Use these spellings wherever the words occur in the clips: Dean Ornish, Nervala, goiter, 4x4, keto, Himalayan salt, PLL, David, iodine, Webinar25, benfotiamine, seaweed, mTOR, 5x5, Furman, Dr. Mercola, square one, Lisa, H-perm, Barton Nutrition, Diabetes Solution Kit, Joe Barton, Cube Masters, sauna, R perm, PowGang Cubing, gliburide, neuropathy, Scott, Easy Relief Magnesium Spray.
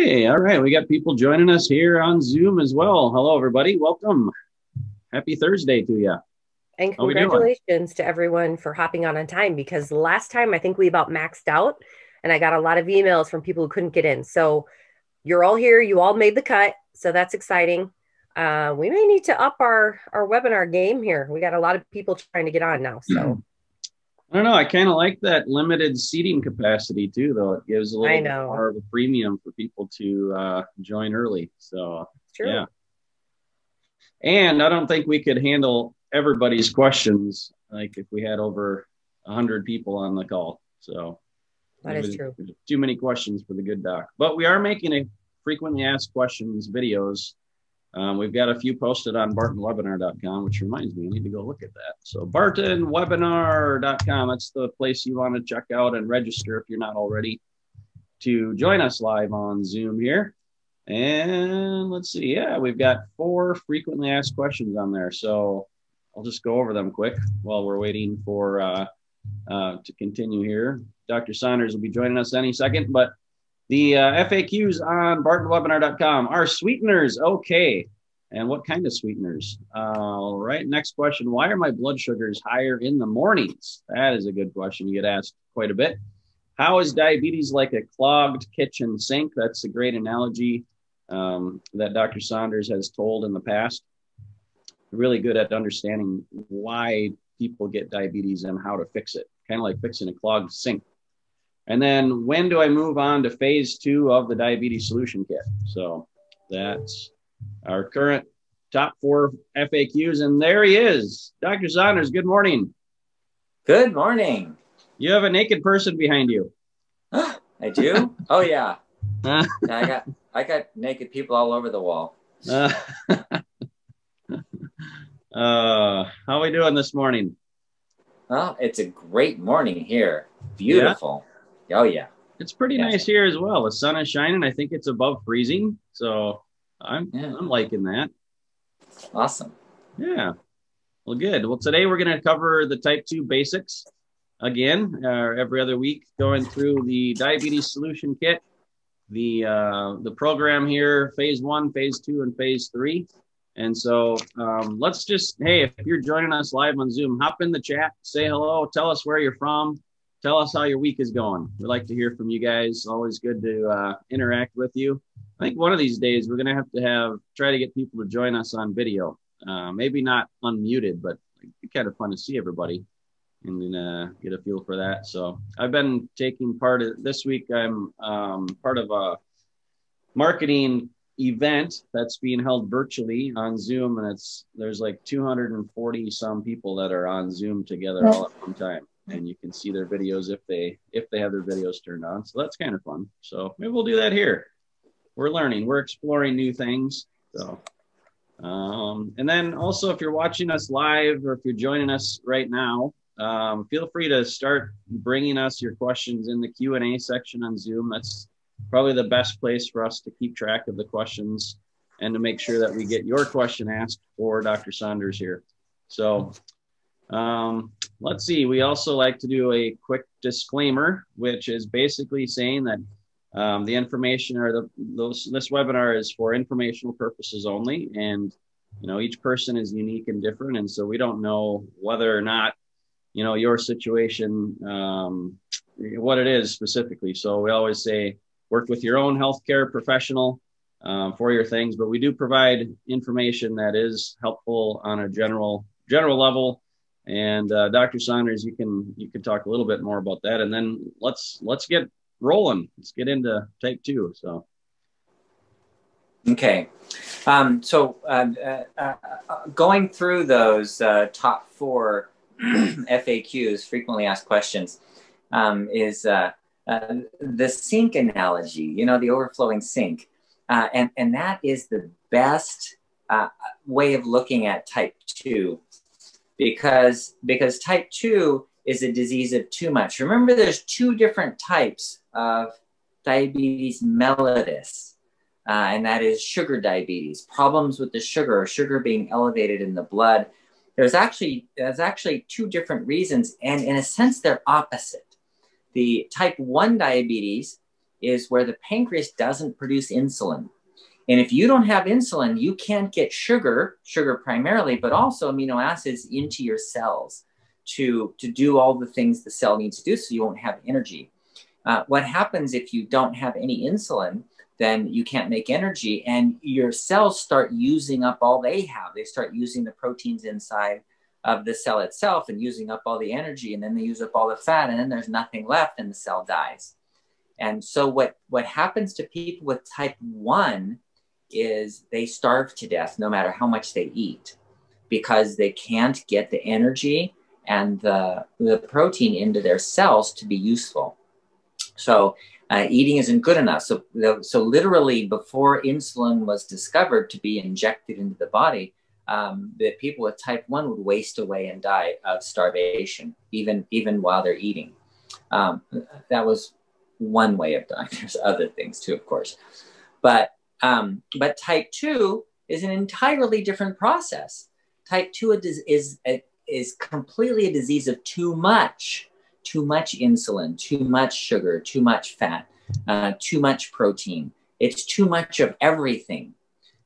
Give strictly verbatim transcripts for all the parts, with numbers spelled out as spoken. Hey, all right. We got people joining us here on Zoom as well. Hello, everybody. Welcome. Happy Thursday to you. And congratulations to everyone for hopping on on time, because last time I think we about maxed out and I got a lot of emails from people who couldn't get in. So you're all here. You all made the cut. So that's exciting. Uh, we may need to up our, our webinar game here. We got a lot of people trying to get on now. So I don't know. I kind of like that limited seating capacity too, though. It gives a little more of a premium for people to uh, join early. So true. Yeah. And I don't think we could handle everybody's questions, like if we had over a hundred people on the call. So that is true. Too many questions for the good doc, but we are making a frequently asked questions videos. Um, we've got a few posted on barton webinar dot com, which reminds me, I need to go look at that. So barton webinar dot com, that's the place you want to check out and register if you're not already to join us live on Zoom here. And let's see, yeah, we've got four frequently asked questions on there. So I'll just go over them quick while we're waiting for uh, uh, to continue here. Doctor Saunders will be joining us any second, but the uh, F A Qs on barton webinar dot com are sweeteners okay? And what kind of sweeteners? All right, next question. Why are my blood sugars higher in the mornings? That is a good question. You get asked quite a bit. How is diabetes like a clogged kitchen sink? That's a great analogy um, that Doctor Saunders has told in the past. Really good at understanding why people get diabetes and how to fix it. Kind of like fixing a clogged sink. And then when do I move on to phase two of the Diabetes Solution Kit? So that's our current top four F A Qs. And there he is, Doctor Saunders. Good morning. Good morning. You have a naked person behind you. I do? Oh, yeah. I got I got naked people all over the wall. uh, how are we doing this morning? Well, it's a great morning here. Beautiful. Yeah. Oh, yeah. It's pretty yeah. nice here as well. The sun is shining. I think it's above freezing. So I'm, yeah. I'm liking that. Awesome. Yeah. Well, good. Well, today we're going to cover the type two basics again, uh, every other week, going through the Diabetes Solution Kit, the, uh, the program here, phase one, phase two, and phase three. And so um, let's just, hey, if you're joining us live on Zoom, hop in the chat, say hello, tell us where you're from. Tell us how your week is going. We'd like to hear from you guys. Always good to uh, interact with you. I think one of these days we're going to have to have try to get people to join us on video. Uh, maybe not unmuted, but it'd be kind of fun to see everybody and uh, get a feel for that. So I've been taking part of this week. I'm um, part of a marketing event that's being held virtually on Zoom, and it's there's like two hundred forty some people that are on Zoom together all at one time. And you can see their videos if they if they have their videos turned on. So that's kind of fun. So maybe we'll do that here. We're learning. We're exploring new things. So, um, and then also if you're watching us live or if you're joining us right now, um, feel free to start bringing us your questions in the Q and A section on Zoom. That's probably the best place for us to keep track of the questions and to make sure that we get your question asked for Doctor Saunders here. So. Um, let's see, we also like to do a quick disclaimer, which is basically saying that um, the information or the, those, this webinar is for informational purposes only. And, you know, each person is unique and different. And so we don't know whether or not, you know, your situation, um, what it is specifically. So we always say work with your own healthcare professional uh, for your things, but we do provide information that is helpful on a general, general level. And uh, Doctor Saunders, you can you can talk a little bit more about that, and then let's let's get rolling. Let's get into type two. So, okay, um, so uh, uh, uh, going through those uh, top four F A Qs, frequently asked questions, um, is uh, uh, the sink analogy. You know, the overflowing sink, uh, and and that is the best uh, way of looking at type two. Because, because type two is a disease of too much. Remember, there's two different types of diabetes mellitus, uh, and that is sugar diabetes, problems with the sugar, or sugar being elevated in the blood. There's actually, there's actually two different reasons, and in a sense, they're opposite. The type one diabetes is where the pancreas doesn't produce insulin. And if you don't have insulin, you can't get sugar, sugar primarily, but also amino acids into your cells to, to do all the things the cell needs to do so you won't have energy. Uh, what happens if you don't have any insulin, then you can't make energy and your cells start using up all they have. They start using the proteins inside of the cell itself and using up all the energy, and then they use up all the fat, and then there's nothing left and the cell dies. And so what, what happens to people with type one is they starve to death no matter how much they eat, because they can't get the energy and the, the protein into their cells to be useful. So uh, eating isn't good enough. So, so literally before insulin was discovered to be injected into the body, um, the people with type one would waste away and die of starvation, even, even while they're eating. Um, that was one way of dying. There's other things too, of course. But, um, but type two is an entirely different process. Type two is, is, is completely a disease of too much. Too much insulin, too much sugar, too much fat, uh, too much protein. It's too much of everything.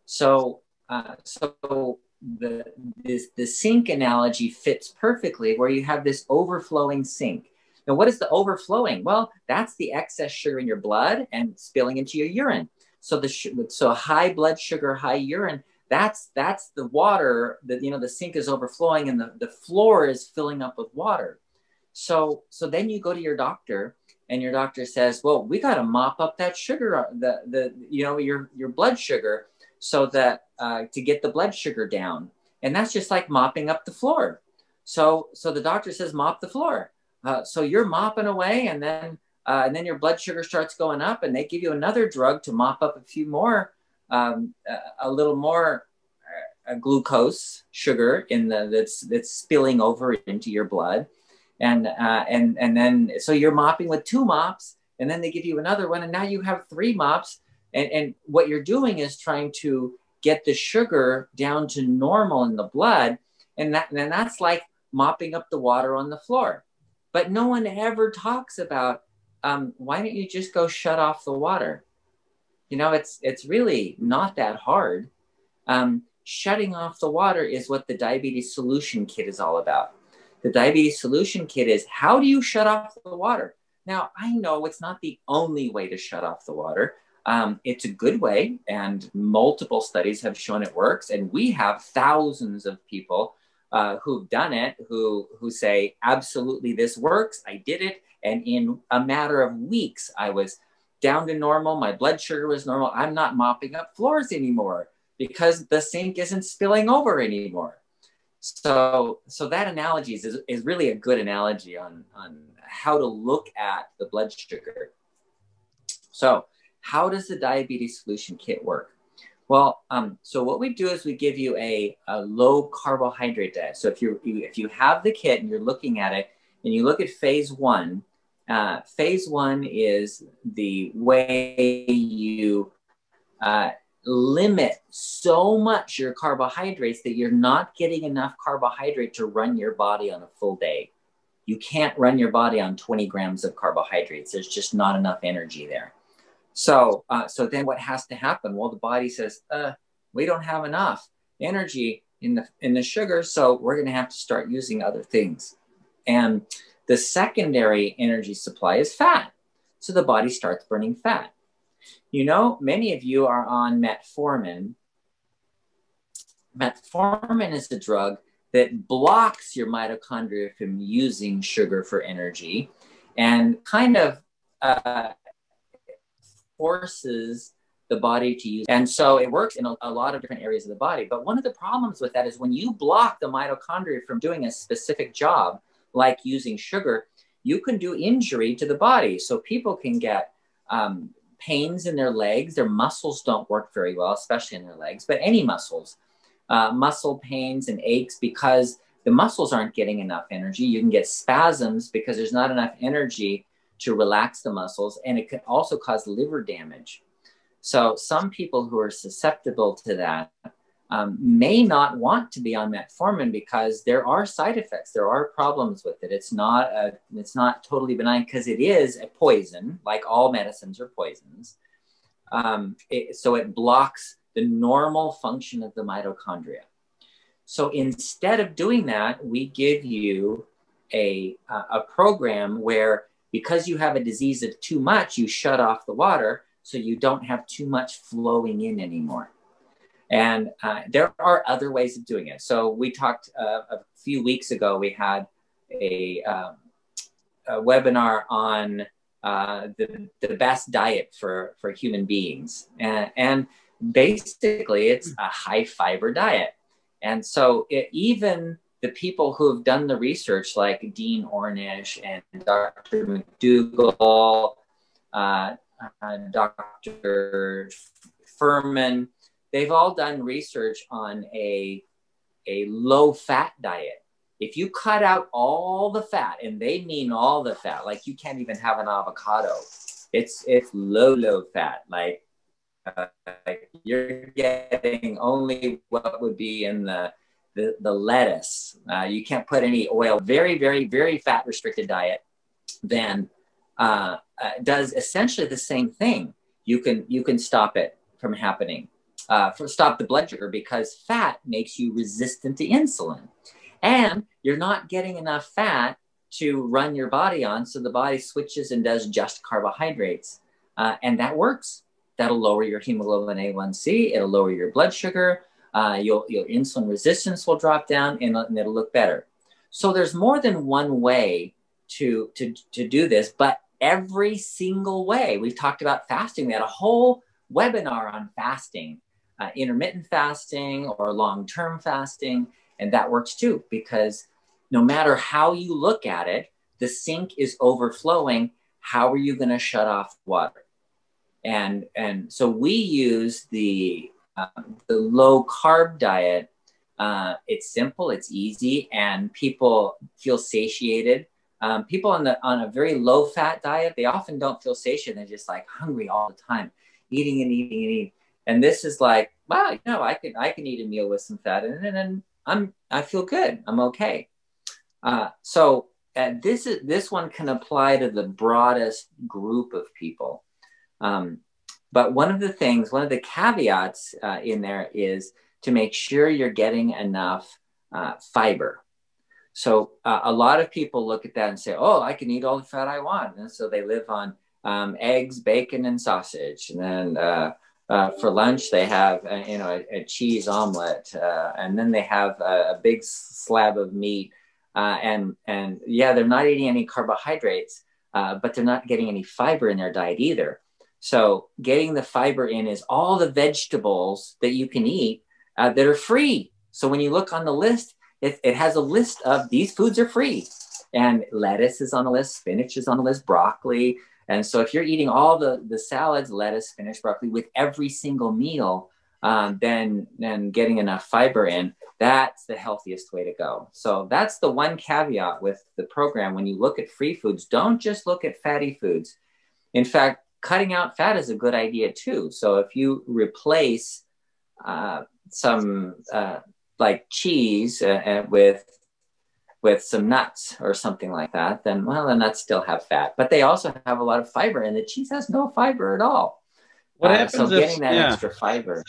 So, uh, so the, this, the sink analogy fits perfectly, where you have this overflowing sink. Now, what is the overflowing? Well, that's the excess sugar in your blood and spilling into your urine. So the so high blood sugar, high urine, that's, that's the water that, you know, the sink is overflowing and the, the floor is filling up with water. So, so then you go to your doctor and your doctor says, well, we got to mop up that sugar, the, the, you know, your, your blood sugar so that, uh, to get the blood sugar down. And that's just like mopping up the floor. So, so the doctor says, mop the floor. Uh, so you're mopping away and then, uh, and then your blood sugar starts going up and they give you another drug to mop up a few more, um, a, a little more uh, glucose sugar in the, that's, that's spilling over into your blood. And, uh, and, and then, so you're mopping with two mops and then they give you another one and now you have three mops. And, and what you're doing is trying to get the sugar down to normal in the blood. And that, and that's like mopping up the water on the floor, but no one ever talks about, um, why don't you just go shut off the water? You know, it's, it's really not that hard. Um, shutting off the water is what the Diabetes Solution Kit is all about. The Diabetes Solution Kit is, how do you shut off the water? Now, I know it's not the only way to shut off the water. Um, it's a good way, and multiple studies have shown it works. And we have thousands of people uh, who've done it, who, who say, absolutely, this works. I did it. And in a matter of weeks, I was down to normal. My blood sugar was normal. I'm not mopping up floors anymore because the sink isn't spilling over anymore. So, so that analogy is, is really a good analogy on, on how to look at the blood sugar. So how does the Diabetes Solution Kit work? Well, um, so what we do is we give you a, a low carbohydrate diet. So if you, if you have the kit and you're looking at it and you look at phase one, uh, phase one is the way you, uh, limit so much your carbohydrates that you're not getting enough carbohydrate to run your body on a full day. You can't run your body on twenty grams of carbohydrates. There's just not enough energy there. So, uh, so then what has to happen? Well, the body says, uh, we don't have enough energy in the, in the sugar. So we're going to have to start using other things. And the secondary energy supply is fat. So the body starts burning fat. You know, many of you are on metformin. Metformin is a drug that blocks your mitochondria from using sugar for energy and kind of uh, forces the body to use. And so it works in a, a lot of different areas of the body. But one of the problems with that is when you block the mitochondria from doing a specific job, like using sugar, you can do injury to the body. So people can get um, pains in their legs. Their muscles don't work very well, especially in their legs, but any muscles, uh, muscle pains and aches because the muscles aren't getting enough energy. You can get spasms because there's not enough energy to relax the muscles. And it can also cause liver damage. So some people who are susceptible to that um, may not want to be on metformin because there are side effects. There are problems with it. It's not a, it's not totally benign because it is a poison, like all medicines are poisons. Um, it, so it blocks the normal function of the mitochondria. So instead of doing that, we give you a, uh, a program where, because you have a disease of too much, you shut off the water so you don't have too much flowing in anymore. And uh, there are other ways of doing it. So we talked uh, a few weeks ago, we had a, um, a webinar on uh, the, the best diet for, for human beings. And, and basically it's a high fiber diet. And so it, even the people who have done the research, like Dean Ornish and Doctor McDougall, uh, uh, Doctor Furman, they've all done research on a, a low-fat diet. If you cut out all the fat, and they mean all the fat, like you can't even have an avocado. It's, it's low, low fat, like, Uh, like you're getting only what would be in the the, the lettuce. Uh, you can't put any oil. Very, very, very fat restricted diet then uh, uh, does essentially the same thing. You can you can stop it from happening. Uh, for, stop the blood sugar, because fat makes you resistant to insulin, and you're not getting enough fat to run your body on. So the body switches and does just carbohydrates, uh, and that works. That'll lower your hemoglobin A one C. It'll lower your blood sugar. Uh, you'll, your insulin resistance will drop down, and, and it'll look better. So there's more than one way to, to, to do this, but every single way. We've talked about fasting. We had a whole webinar on fasting, uh, intermittent fasting or long-term fasting, and that works too, because no matter how you look at it, the sink is overflowing. How are you going to shut off water? And, and so we use the, um, the low carb diet. Uh, it's simple, it's easy, and people feel satiated. Um, people on the, on a very low fat diet, they often don't feel satiated. They're just like hungry all the time, eating and eating and eating. And this is like, wow, you know, I can, I can eat a meal with some fat, and then I'm, I feel good. I'm okay. Uh, so uh, this is, this one can apply to the broadest group of people. Um, but one of the things, one of the caveats uh, in there is to make sure you're getting enough uh, fiber. So uh, a lot of people look at that and say, oh, I can eat all the fat I want. And so they live on um, eggs, bacon, and sausage. And then uh, uh, for lunch, they have, uh, you know, a, a cheese omelet. Uh, and then they have a, a big slab of meat. Uh, and, and yeah, they're not eating any carbohydrates, uh, but they're not getting any fiber in their diet either. So getting the fiber in is all the vegetables that you can eat uh, that are free. So when you look on the list, it, it has a list of these foods are free. And lettuce is on the list, spinach is on the list, broccoli. And so if you're eating all the, the salads, lettuce, spinach, broccoli with every single meal, um, then, then getting enough fiber in, that's the healthiest way to go. So that's the one caveat with the program. When you look at free foods, don't just look at fatty foods. In fact, cutting out fat is a good idea too. So if you replace uh, some uh, like cheese uh, with with some nuts or something like that, then well, the nuts still have fat, but they also have a lot of fiber, and the cheese has no fiber at all. What uh, happens so if, getting that yeah. extra fiber?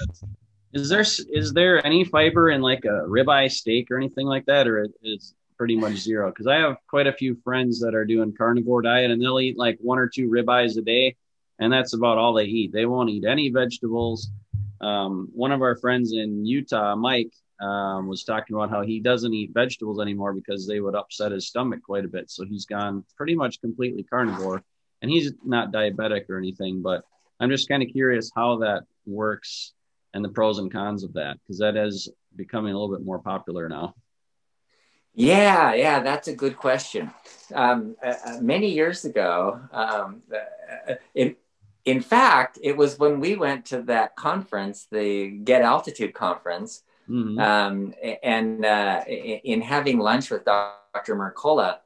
Is there is there any fiber in like a ribeye steak or anything like that, or is pretty much zero? Because I have quite a few friends that are doing carnivore diet, and they'll eat like one or two ribeyes a day. And that's about all they eat. They won't eat any vegetables. Um, one of our friends in Utah, Mike, um, was talking about how he doesn't eat vegetables anymore because they would upset his stomach quite a bit. So he's gone pretty much completely carnivore, and he's not diabetic or anything, but I'm just kind of curious how that works and the pros and cons of that, because that is becoming a little bit more popular now. Yeah, yeah, that's a good question. Um, uh, many years ago, um, uh, it, in fact, it was when we went to that conference, the Get Altitude conference, mm-hmm. um, and uh, in, in having lunch with Doctor Mercola,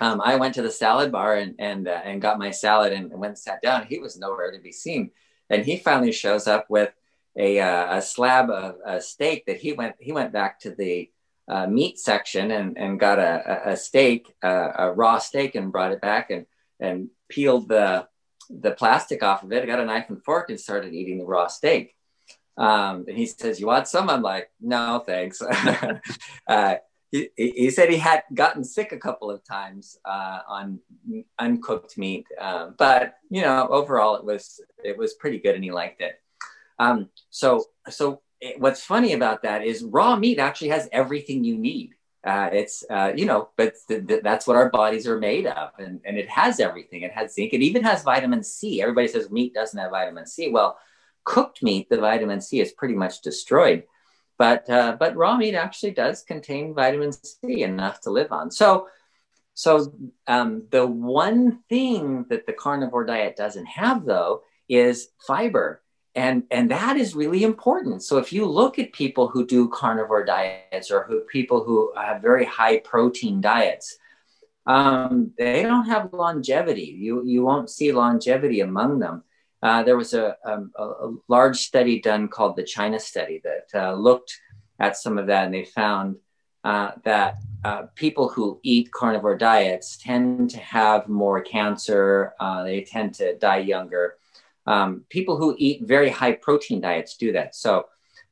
um, I went to the salad bar and and, uh, and got my salad and went and sat down. He was nowhere to be seen. And he finally shows up with a, uh, a slab of a steak that he went, he went back to the uh, meat section and, and got a, a steak, uh, a raw steak, and brought it back and, and peeled the, the plastic off of it. I got a knife and fork and started eating the raw steak. Um, and he says, "You want some?" I'm like, "No, thanks." uh, he, he said he had gotten sick a couple of times uh, on uncooked meat, uh, but you know, overall it was it was pretty good, and he liked it. Um, so, so it, what's funny about that is raw meat actually has everything you need. Uh, it's uh, you know, but th th that's what our bodies are made of, and and it has everything. It has zinc. It even has vitamin C. Everybody says meat doesn't have vitamin C. Well, cooked meat, the vitamin C is pretty much destroyed, but uh, but raw meat actually does contain vitamin C, enough to live on. So, so um, the one thing that the carnivore diet doesn't have, though, is fiber, and and that is really important. So if you look at people who do carnivore diets or who people who have very high protein diets, um, they don't have longevity. You you won't see longevity among them. Uh, there was a, a, a large study done called the China study that uh, looked at some of that, and they found uh, that uh, people who eat carnivore diets tend to have more cancer. Uh, they tend to die younger. Um, people who eat very high protein diets do that. So,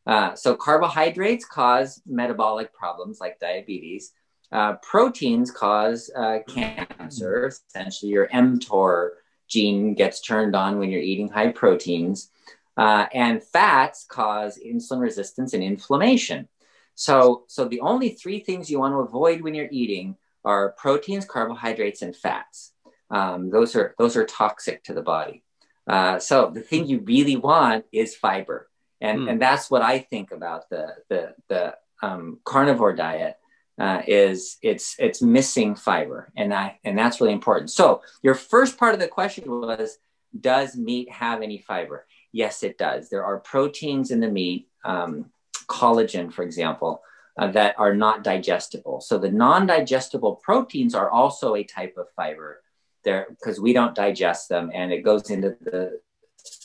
uh, so carbohydrates cause metabolic problems like diabetes. Uh, proteins cause uh, cancer, essentially your mTOR gene gets turned on when you're eating high proteins, uh, and fats cause insulin resistance and inflammation. So, so the only three things you want to avoid when you're eating are proteins, carbohydrates, and fats. Um, those are those are toxic to the body. Uh, so the thing you really want is fiber, and mm. and that's what I think about the the the um, carnivore diet. Uh, is it's it's missing fiber, and I and that's really important. So your first part of the question was, does meat have any fiber? Yes, it does. There are proteins in the meat, um, collagen, for example, uh, that are not digestible. So the non-digestible proteins are also a type of fiber, there because we don't digest them, and it goes into the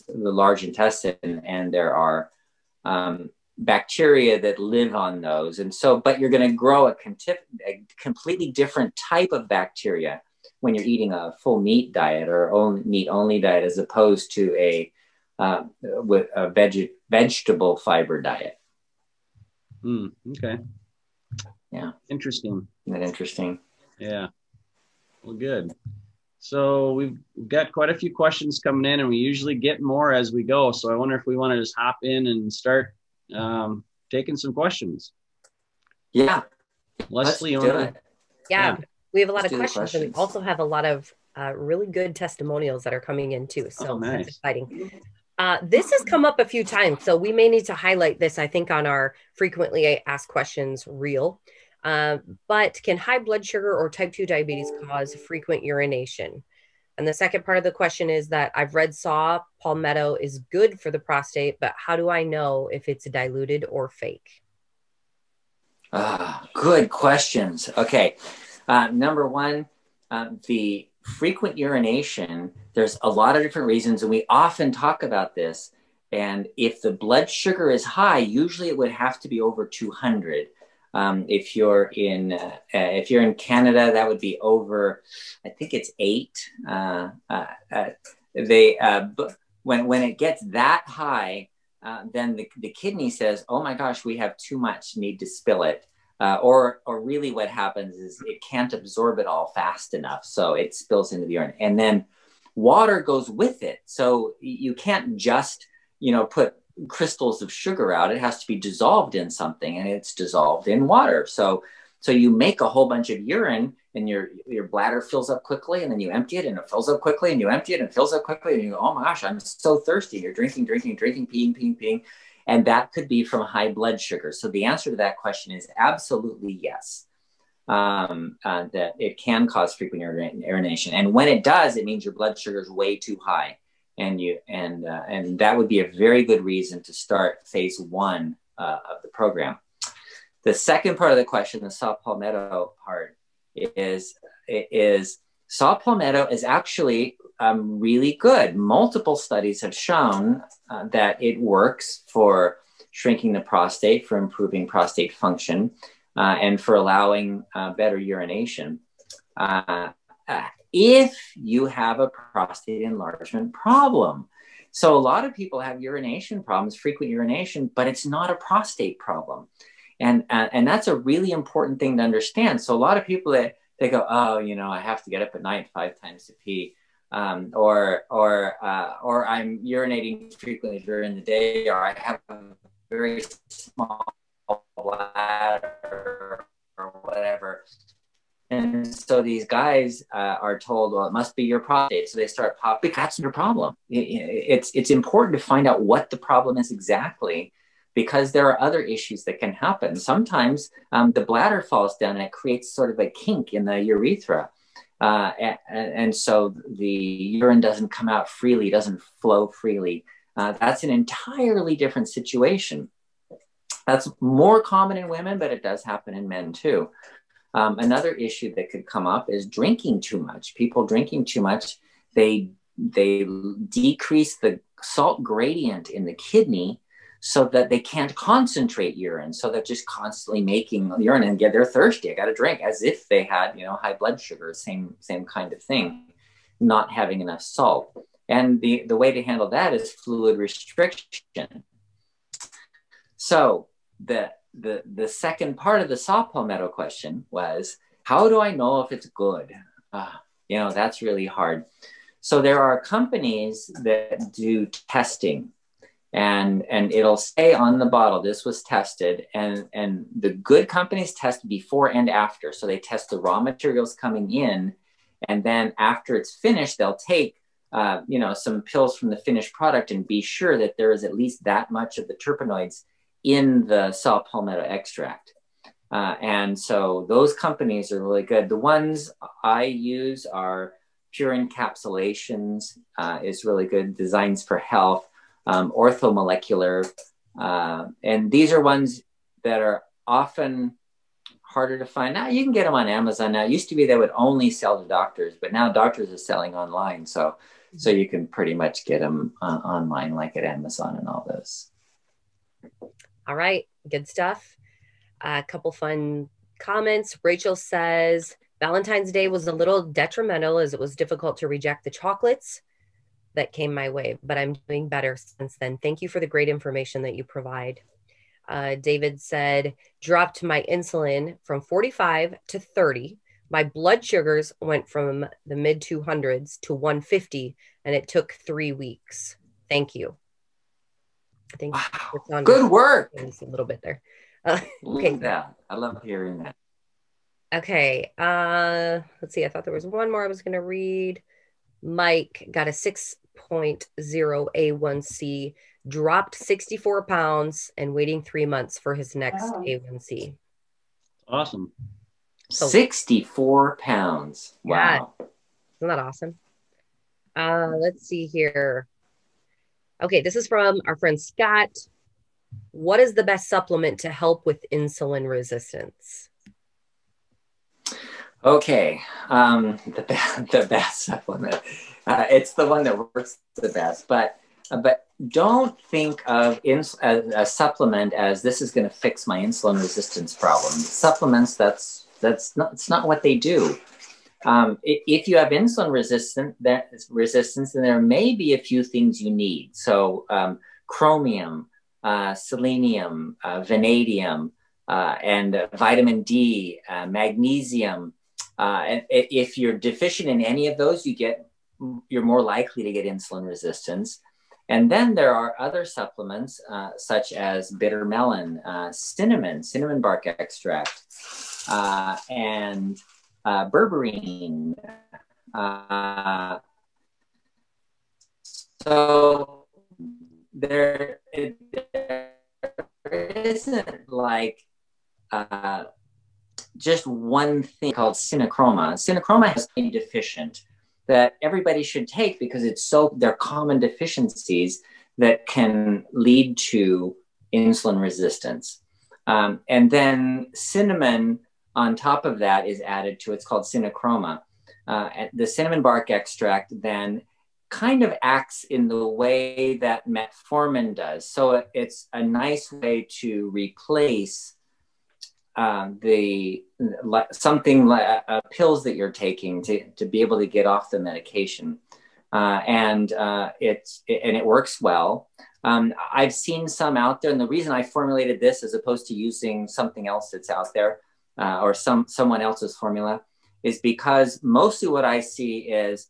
the large intestine, and there are um, bacteria that live on those. And so, but you're going to grow a, a completely different type of bacteria when you're eating a full meat diet or only, meat only diet, as opposed to a, uh, with a veg vegetable fiber diet. Mm, okay. Yeah. Interesting. Isn't that interesting? Yeah. Well, good. So we've got quite a few questions coming in, and we usually get more as we go. So I wonder if we want to just hop in and start um taking some questions. Yeah, Leslie, on yeah. yeah we have a lot Let's of questions, questions and we also have a lot of uh really good testimonials that are coming in too, so oh, nice. That's exciting. Uh this has come up a few times, so we may need to highlight this, I think, on our frequently asked questions reel. Uh, but can high blood sugar or type two diabetes cause frequent urination? And the second part of the question is that I've read saw palmetto is good for the prostate, but how do I know if it's diluted or fake? Ah, good questions. Okay. Uh, number one, um, the frequent urination, there's a lot of different reasons, and we often talk about this. And if the blood sugar is high, usually it would have to be over two hundred. Um, if you're in, uh, if you're in Canada, that would be over, I think it's eight. Uh, uh, uh, they, uh, when, when it gets that high, uh, then the, the kidney says, "Oh my gosh, we have too much, need to spill it." Uh, or, or really what happens is it can't absorb it all fast enough. So it spills into the urine, and then water goes with it. So you can't just, you know, put crystals of sugar out. It has to be dissolved in something, and it's dissolved in water. So, so you make a whole bunch of urine, and your, your bladder fills up quickly, and then you empty it, and it fills up quickly, and you empty it and it fills up quickly, and you go, "Oh my gosh, I'm so thirsty." You're drinking, drinking, drinking, peeing, peeing, peeing. And that could be from high blood sugar. So the answer to that question is absolutely yes. Um, uh, that it can cause frequent urination. And when it does, it means your blood sugar is way too high. And you and uh, and that would be a very good reason to start phase one uh, of the program. The second part of the question, the saw palmetto part, is is saw palmetto is actually um, really good. Multiple studies have shown uh, that it works for shrinking the prostate, for improving prostate function, uh, and for allowing uh, better urination. Uh, uh, if you have a prostate enlargement problem. So a lot of people have urination problems, frequent urination, but it's not a prostate problem. And, uh, and that's a really important thing to understand. So a lot of people that they go, oh, you know, I have to get up at night five times to pee, um, or, or, uh, or I'm urinating frequently during the day, or I have a very small bladder or whatever. And so these guys uh, are told, well, it must be your prostate. So they start popping, that's your problem. It, it's, it's important to find out what the problem is exactly, because there are other issues that can happen. Sometimes um, the bladder falls down and it creates sort of a kink in the urethra. Uh, and, and so the urine doesn't come out freely, doesn't flow freely. Uh, that's an entirely different situation. That's more common in women, but it does happen in men too. Um, another issue that could come up is drinking too much. People drinking too much, they, they decrease the salt gradient in the kidney so that they can't concentrate urine. So they're just constantly making urine, and get, they're thirsty. I got to drink, as if they had, you know, high blood sugar, same, same kind of thing, not having enough salt. And the, the way to handle that is fluid restriction. So the, The, the second part of the saw palmetto question was, how do I know if it's good? Uh, you know, that's really hard. So there are companies that do testing, and, and it'll say on the bottle, this was tested, and, and the good companies test before and after. So they test the raw materials coming in, and then after it's finished, they'll take, uh, you know, some pills from the finished product and be sure that there is at least that much of the terpenoids in the saw palmetto extract. Uh, and so those companies are really good. The ones I use are Pure Encapsulations uh, is really good, Designs for Health, um, Orthomolecular. Uh, and these are ones that are often harder to find. Now you can get them on Amazon now. It used to be they would only sell to doctors, but now doctors are selling online. So, so you can pretty much get them uh, online, like at Amazon and all those. All right, good stuff. A uh, couple fun comments. Rachel says, Valentine's Day was a little detrimental as it was difficult to reject the chocolates that came my way, but I'm doing better since then. Thank you for the great information that you provide. Uh, David said, dropped my insulin from forty-five to thirty. My blood sugars went from the mid two hundreds to one fifty, and it took three weeks. Thank you. I think wow. Good work. A little bit there. Uh, okay. Yeah, I love hearing that. Okay. Uh, let's see. I thought there was one more I was going to read. Mike got a six point oh A one C, dropped sixty-four pounds, and waiting three months for his next wow. A one C. Awesome. So, sixty-four pounds. Wow. Yeah. Isn't that awesome? Uh, let's see here. Okay, this is from our friend Scott. What is the best supplement to help with insulin resistance? Okay, um, the, be the best supplement. Uh, it's the one that works the best, but, uh, but don't think of ins a, a supplement as this is gonna fix my insulin resistance problem. Supplements, that's, that's not, it's not what they do. Um, if you have insulin resistant, that is resistance, then there may be a few things you need. So um, chromium, uh, selenium, uh, vanadium, uh, and uh, vitamin D, uh, magnesium. Uh, and if you're deficient in any of those, you get, you're more likely to get insulin resistance. And then there are other supplements uh, such as bitter melon, uh, cinnamon, cinnamon bark extract, uh, and Uh, berberine. Uh, so there, it, there isn't like uh, just one thing called CinnaChroma. CinnaChroma has been deficient that everybody should take because it's so, they're common deficiencies that can lead to insulin resistance. Um, and then cinnamon on top of that is added to, it's called CinnaChroma. Uh, the cinnamon bark extract then kind of acts in the way that metformin does. So it's a nice way to replace um, the something like uh, pills that you're taking to, to be able to get off the medication. Uh, and uh, it's, it, and it works well. Um, I've seen some out there, and the reason I formulated this as opposed to using something else that's out there uh, or some someone else's formula is because mostly what I see is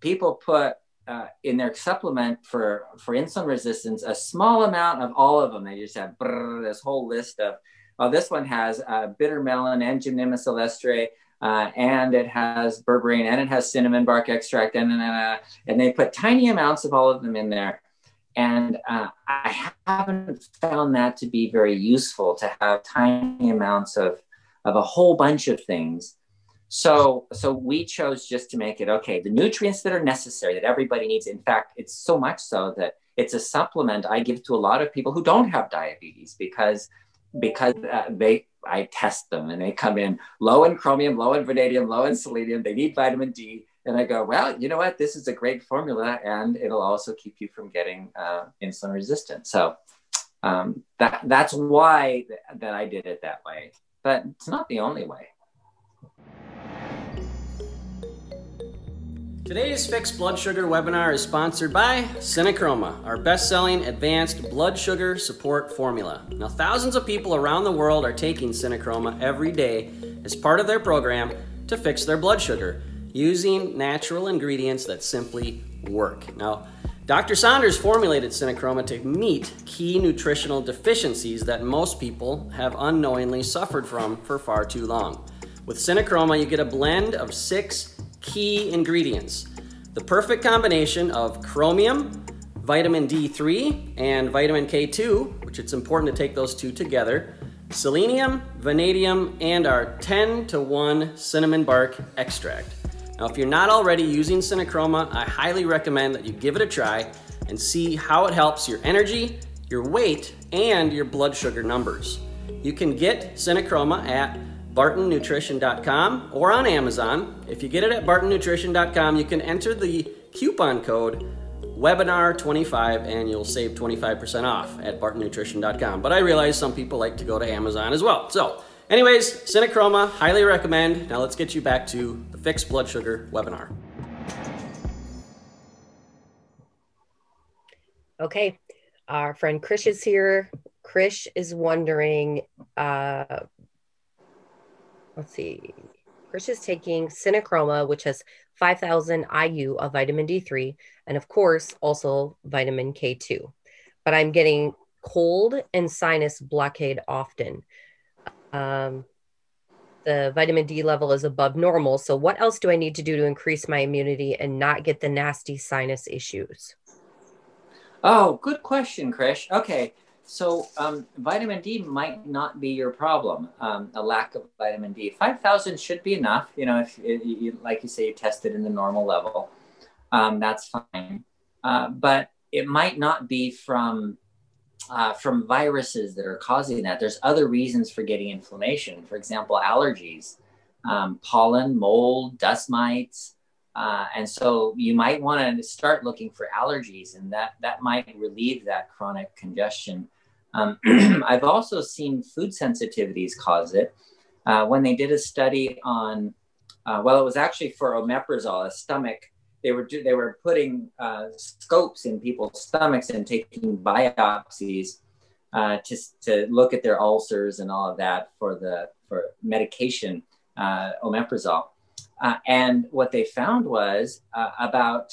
people put uh, in their supplement for, for insulin resistance, a small amount of all of them. They just have brrr, this whole list of, oh, this one has uh, bitter melon and gymnema silvestre, Uh, and it has berberine, and it has cinnamon bark extract, and, uh, and they put tiny amounts of all of them in there. And uh, I haven't found that to be very useful, to have tiny amounts of, of a whole bunch of things. So, so we chose just to make it, okay, the nutrients that are necessary, that everybody needs. In fact, it's so much so that it's a supplement I give to a lot of people who don't have diabetes because, because uh, they... I test them and they come in low in chromium, low in vanadium, low in selenium, they need vitamin D. And I go, well, you know what? This is a great formula, and it'll also keep you from getting uh, insulin resistant. So um, that, that's why th that I did it that way, but it's not the only way. Today's Fixed Blood Sugar webinar is sponsored by CinnaChroma, our best-selling advanced blood sugar support formula. Now, thousands of people around the world are taking CinnaChroma every day as part of their program to fix their blood sugar using natural ingredients that simply work. Now, Doctor Saunders formulated CinnaChroma to meet key nutritional deficiencies that most people have unknowingly suffered from for far too long. With CinnaChroma, you get a blend of six key ingredients, the perfect combination of chromium, vitamin D three, and vitamin K two, which it's important to take those two together, selenium, vanadium, and our ten to one cinnamon bark extract. Now, if you're not already using CinnaChroma, I highly recommend that you give it a try and see how it helps your energy, your weight, and your blood sugar numbers. You can get CinnaChroma at barton nutrition dot com or on Amazon. If you get it at barton nutrition dot com, you can enter the coupon code webinar twenty-five and you'll save twenty-five percent off at barton nutrition dot com. But I realize some people like to go to Amazon as well. So anyways, CinnaChroma, highly recommend. Now let's get you back to the Fixed Blood Sugar webinar. Okay, our friend Krish is here. Krish is wondering, uh, let's see, Krish is taking CinnaChroma, which has five thousand I U of vitamin D three, and of course, also vitamin K two. But I'm getting cold and sinus blockade often. Um, the vitamin D level is above normal. So what else do I need to do to increase my immunity and not get the nasty sinus issues? Oh, good question, Krish. Okay. So um, vitamin D might not be your problem, um, a lack of vitamin D. five thousand should be enough. You know, if, if you, like you say, you tested in the normal level, um, that's fine. Uh, but it might not be from, uh, from viruses that are causing that. There's other reasons for getting inflammation. For example, allergies, um, pollen, mold, dust mites. Uh, and so you might want to start looking for allergies, and that, that might relieve that chronic congestion. Um, I've also seen food sensitivities cause it. Uh, when they did a study on, uh, well, it was actually for omeprazole, a stomach. They were, do, they were putting uh, scopes in people's stomachs and taking biopsies uh, to, to look at their ulcers and all of that for the for medication, uh, omeprazole. Uh, and what they found was uh, about,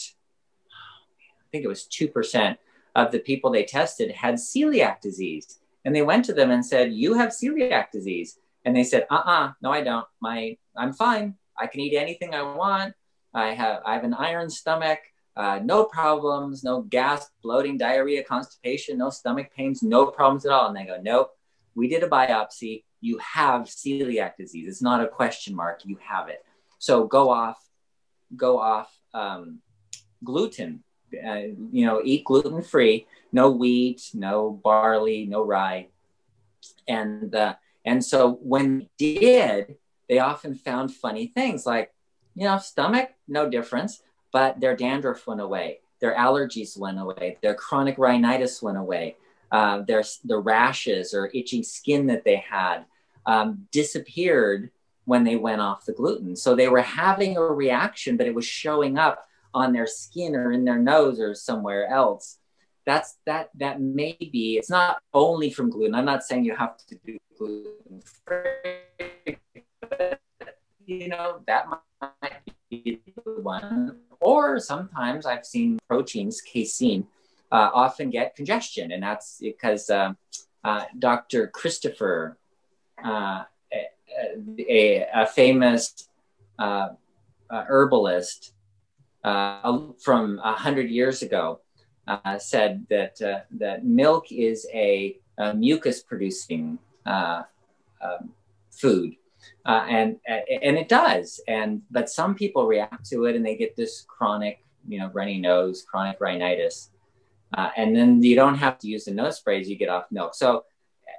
I think it was two percent of the people they tested had celiac disease. And they went to them and said, you have celiac disease. And they said, uh-uh, no, I don't. My, I'm fine. I can eat anything I want. I have, I have an iron stomach, uh, no problems, no gas, bloating, diarrhea, constipation, no stomach pains, no problems at all. And they go, nope, we did a biopsy. You have celiac disease. It's not a question mark. You have it. So go off, go off um, gluten, uh, you know, eat gluten-free, no wheat, no barley, no rye. And, uh, and so when they did, they often found funny things like, you know, stomach, no difference, but their dandruff went away. Their allergies went away. Their chronic rhinitis went away. Uh, their, the rashes or itching skin that they had um, disappeared when they went off the gluten. So they were having a reaction, but it was showing up on their skin or in their nose or somewhere else. That's that, that may be, it's not only from gluten. I'm not saying you have to do gluten free, but you know, that might be the one. Or sometimes I've seen proteins, casein, uh, often get congestion. And that's because uh, uh, Doctor Christopher, uh, a, a famous uh, uh, herbalist uh, from a hundred years ago, Uh, said that uh, that milk is a, a mucus-producing uh, um, food, uh, and and it does. And but some people react to it, and they get this chronic, you know, runny nose, chronic rhinitis, uh, and then you don't have to use the nose sprays; you get off milk. So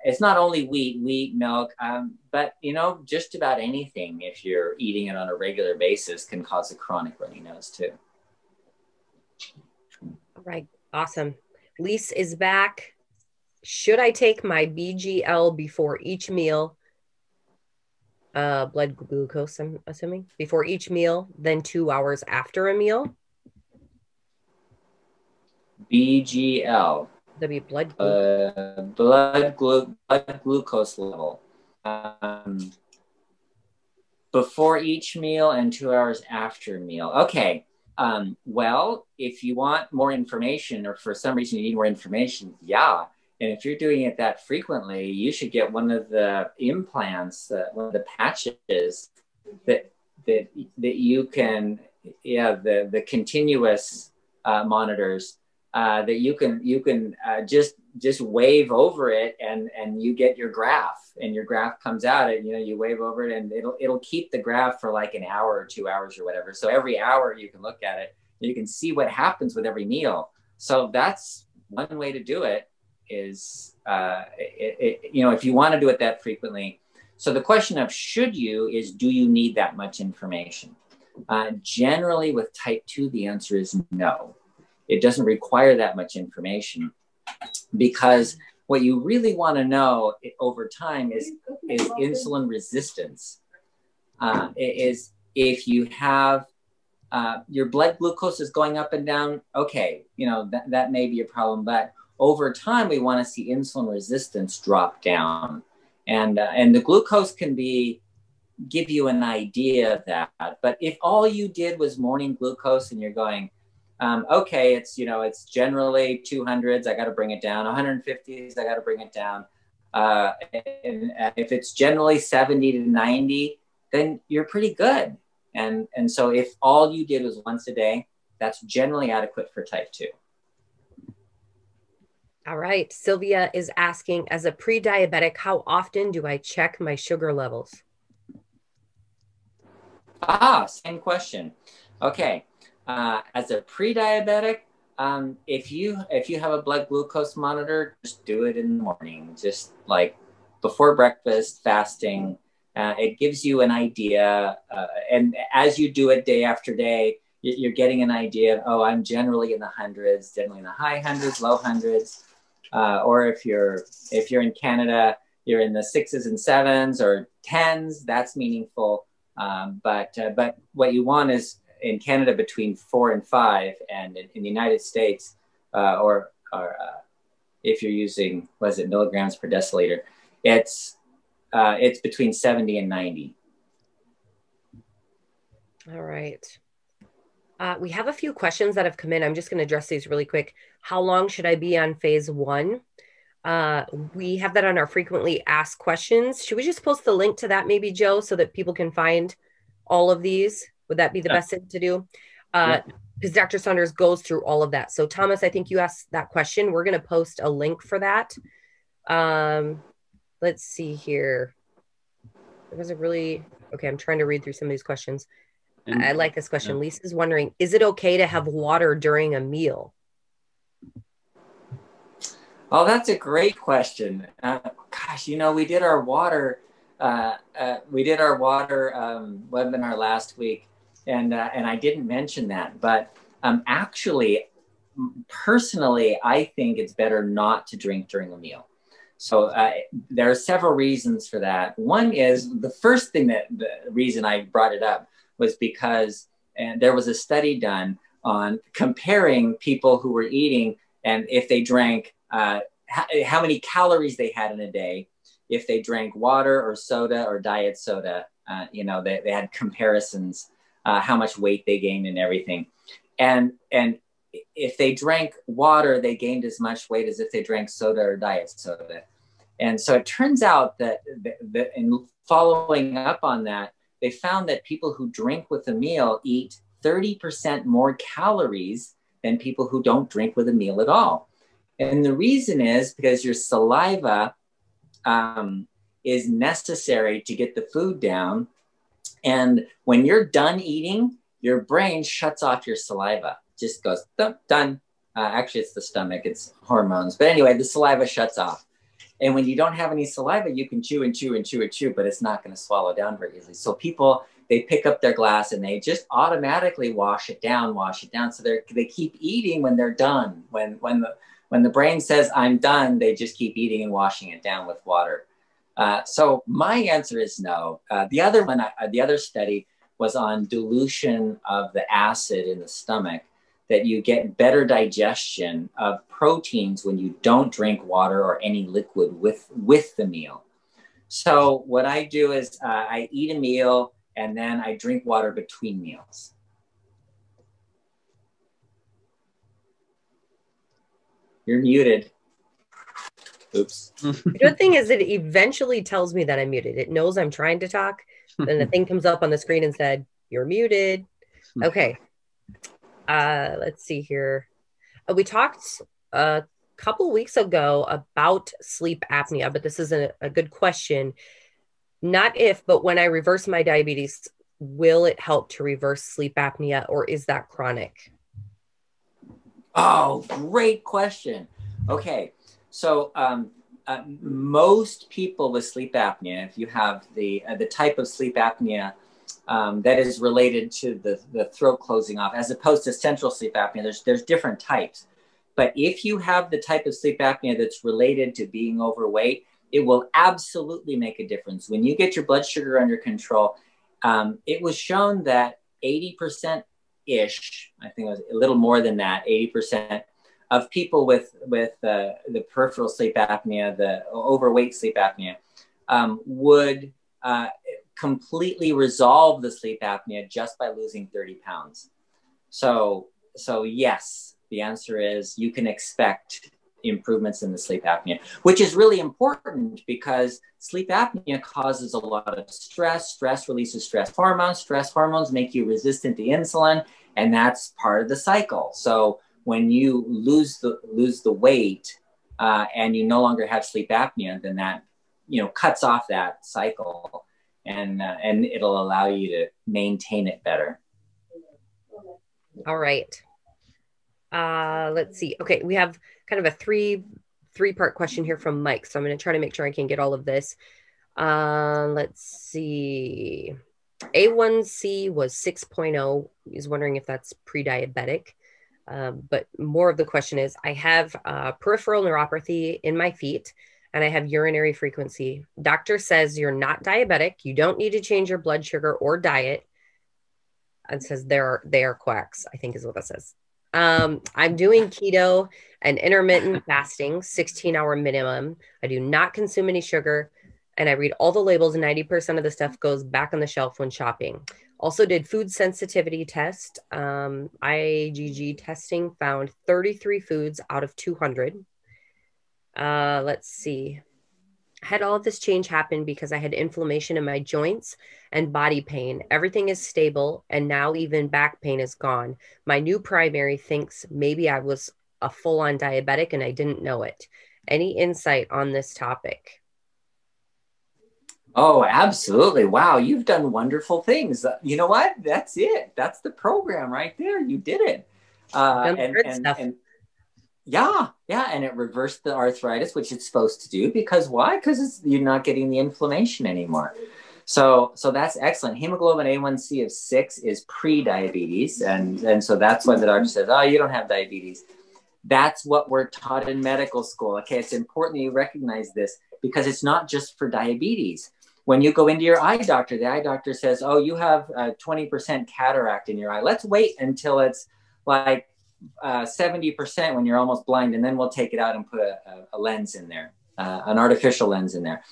it's not only wheat, wheat, milk, um, but you know, just about anything if you're eating it on a regular basis can cause a chronic runny nose too. Right. Awesome. Lisa is back. Should I take my B G L before each meal? Uh, blood glucose, I'm assuming. Before each meal, then two hours after a meal? B G L. That'd be blood glucose. Uh, blood, glu blood glucose level. Um, before each meal and two hours after a meal. Okay. Um, well, if you want more information or for some reason you need more information, yeah. And if you're doing it that frequently, you should get one of the implants, uh, one of the patches that, that, that you can, yeah, the, the continuous uh, monitors uh, that you can, you can uh, just, just wave over it and, and you get your graph and your graph comes out and, you know, you wave over it and it'll, it'll keep the graph for like an hour or two hours or whatever. So every hour you can look at it and you can see what happens with every meal. So that's one way to do it is, uh, it, it, you know, if you want to do it that frequently. So the question of should you is, do you need that much information? Uh, generally with type two, the answer is no. It doesn't require that much information. Because what you really want to know over time is, is insulin resistance. Uh, is if you have uh, your blood glucose is going up and down, okay, you know, that, that may be a problem. But over time, we want to see insulin resistance drop down. And, uh, and the glucose can be give you an idea of that. But if all you did was morning glucose and you're going, Um, okay, it's, you know, it's generally two hundreds, I got to bring it down, one fifties, I got to bring it down. Uh, and, and if it's generally seventy to ninety, then you're pretty good. And, and so if all you did was once a day, that's generally adequate for type two. All right. Sylvia is asking, as a pre-diabetic, how often do I check my sugar levels? Ah, same question. Okay. Uh, as a pre-diabetic, um, if you if you have a blood glucose monitor, just do it in the morning, just like before breakfast, fasting. Uh, it gives you an idea, uh, and as you do it day after day, you're getting an idea of, oh, I'm generally in the hundreds, generally in the high hundreds, low hundreds, uh, or if you're if you're in Canada, you're in the sixes and sevens or tens. That's meaningful, um, but uh, but what you want is in Canada between four and five, and in, in the United States, uh, or, or uh, if you're using, what is it, milligrams per deciliter, it's, uh, it's between seventy and ninety. All right. Uh, we have a few questions that have come in. I'm just gonna address these really quick. How long should I be on phase one? Uh, we have that on our frequently asked questions. Should we just post the link to that maybe, Joe, so that people can find all of these? Would that be the yeah. best thing to do? Because uh, yeah. Doctor Saunders goes through all of that. So Thomas, I think you asked that question. We're going to post a link for that. Um, let's see here. It was a really, okay, I'm trying to read through some of these questions. And, I like this question. Yeah. Lisa's wondering, is it okay to have water during a meal? Oh, that's a great question. Uh, gosh, you know, we did our water, uh, uh, we did our water um, webinar last week. And, uh, and I didn't mention that, but um, actually personally, I think it's better not to drink during a meal. So uh, there are several reasons for that. One is the first thing that the reason I brought it up was because and there was a study done on comparing people who were eating and if they drank, uh, how many calories they had in a day, if they drank water or soda or diet soda, uh, you know, they, they had comparisons, uh, how much weight they gained and everything. And, and if they drank water, they gained as much weight as if they drank soda or diet soda. And so it turns out that, that in following up on that, they found that people who drink with a meal eat thirty percent more calories than people who don't drink with a meal at all. And the reason is because your saliva um, is necessary to get the food down. And when you're done eating, your brain shuts off your saliva, just goes, done. Uh, actually, it's the stomach, it's hormones. But anyway, the saliva shuts off. And when you don't have any saliva, you can chew and chew and chew and chew, but it's not going to swallow down very easily. So people, they pick up their glass and they just automatically wash it down, wash it down. So they they keep eating when they're done. When, when the... When the brain says, I'm done, they just keep eating and washing it down with water. Uh, so my answer is no. Uh, the other one, uh, the other study was on dilution of the acid in the stomach, that you get better digestion of proteins when you don't drink water or any liquid with, with the meal. So what I do is uh, I eat a meal and then I drink water between meals. You're muted. Oops. The good thing is it eventually tells me that I'm muted. It knows I'm trying to talk. Then the thing comes up on the screen and said, you're muted. Okay. Uh, let's see here. Uh, we talked a couple weeks ago about sleep apnea, but this is a, a good question. Not if, but when I reverse my diabetes, will it help to reverse sleep apnea, or is that chronic? Oh, great question. Okay. So um, uh, most people with sleep apnea, if you have the, uh, the type of sleep apnea um, that is related to the, the throat closing off, as opposed to central sleep apnea, there's, there's different types. But if you have the type of sleep apnea that's related to being overweight, it will absolutely make a difference. When you get your blood sugar under control, um, it was shown that eighty percent ish, I think it was a little more than that, eighty percent of people with, with uh, the peripheral sleep apnea, the overweight sleep apnea, um, would uh, completely resolve the sleep apnea just by losing thirty pounds. So, so yes, the answer is you can expect improvements in the sleep apnea, which is really important because sleep apnea causes a lot of stress. Stress releases stress hormones. Stress hormones make you resistant to insulin, and that's part of the cycle. So when you lose the lose the weight uh, and you no longer have sleep apnea, then that you know cuts off that cycle, and uh, and it'll allow you to maintain it better. All right. Uh, let's see. Okay, we have kind of a three, three part question here from Mike. So I'm going to try to make sure I can get all of this. Uh, let's see. A one C was six point oh. He's wondering if that's pre-diabetic. Uh, but more of the question is, I have uh, peripheral neuropathy in my feet and I have urinary frequency. Doctor says you're not diabetic. You don't need to change your blood sugar or diet. And says they're, they are quacks, I think is what that says. Um, I'm doing keto and intermittent fasting, sixteen hour minimum. I do not consume any sugar and I read all the labels. ninety percent of the stuff goes back on the shelf when shopping. Also did food sensitivity test. Um, I G G testing found thirty-three foods out of two hundred. Uh, let's see. Had all of this change happen because I had inflammation in my joints and body pain. Everything is stable, and now even back pain is gone. My new primary thinks maybe I was a full-on diabetic and I didn't know it. Any insight on this topic? Oh, absolutely. Wow, you've done wonderful things. You know what? That's it. That's the program right there. You did it. Uh, and, and, stuff. And Yeah, yeah, and it reversed the arthritis, which it's supposed to do, because why? Because you're not getting the inflammation anymore. So, so that's excellent. Hemoglobin A one C of six is pre-diabetes, and and so that's why the doctor says, oh, you don't have diabetes. That's what we're taught in medical school. Okay, it's important that you recognize this, because it's not just for diabetes. When you go into your eye doctor, the eye doctor says, oh, you have uh, twenty percent cataract in your eye. Let's wait until it's like uh, seventy percent when you're almost blind, and then we'll take it out and put a, a lens in there, uh, an artificial lens in there.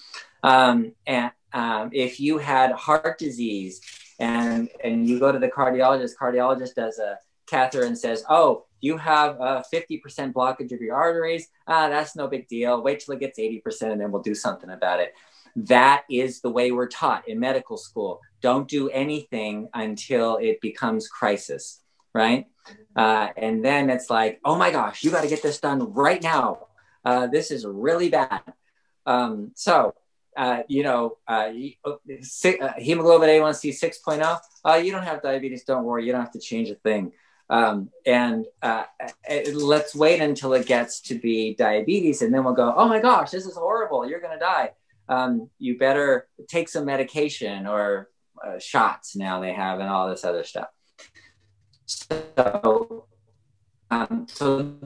Um, and um, if you had heart disease and, and you go to the cardiologist, cardiologist does a catheter and says, oh, you have a fifty percent blockage of your arteries. Ah, that's no big deal. Wait till it gets eighty percent and then we'll do something about it. That is the way we're taught in medical school. Don't do anything until it becomes crisis, right? Uh, and then it's like, oh my gosh, you got to get this done right now. Uh, this is really bad. Um, so, uh, you know, uh, hemoglobin A one C six point oh, uh, you don't have diabetes, don't worry, you don't have to change a thing. Um, and uh, let's wait until it gets to be diabetes, and then we'll go, oh my gosh, this is horrible, you're going to die. Um, you better take some medication or uh, shots now they have and all this other stuff. So, um, so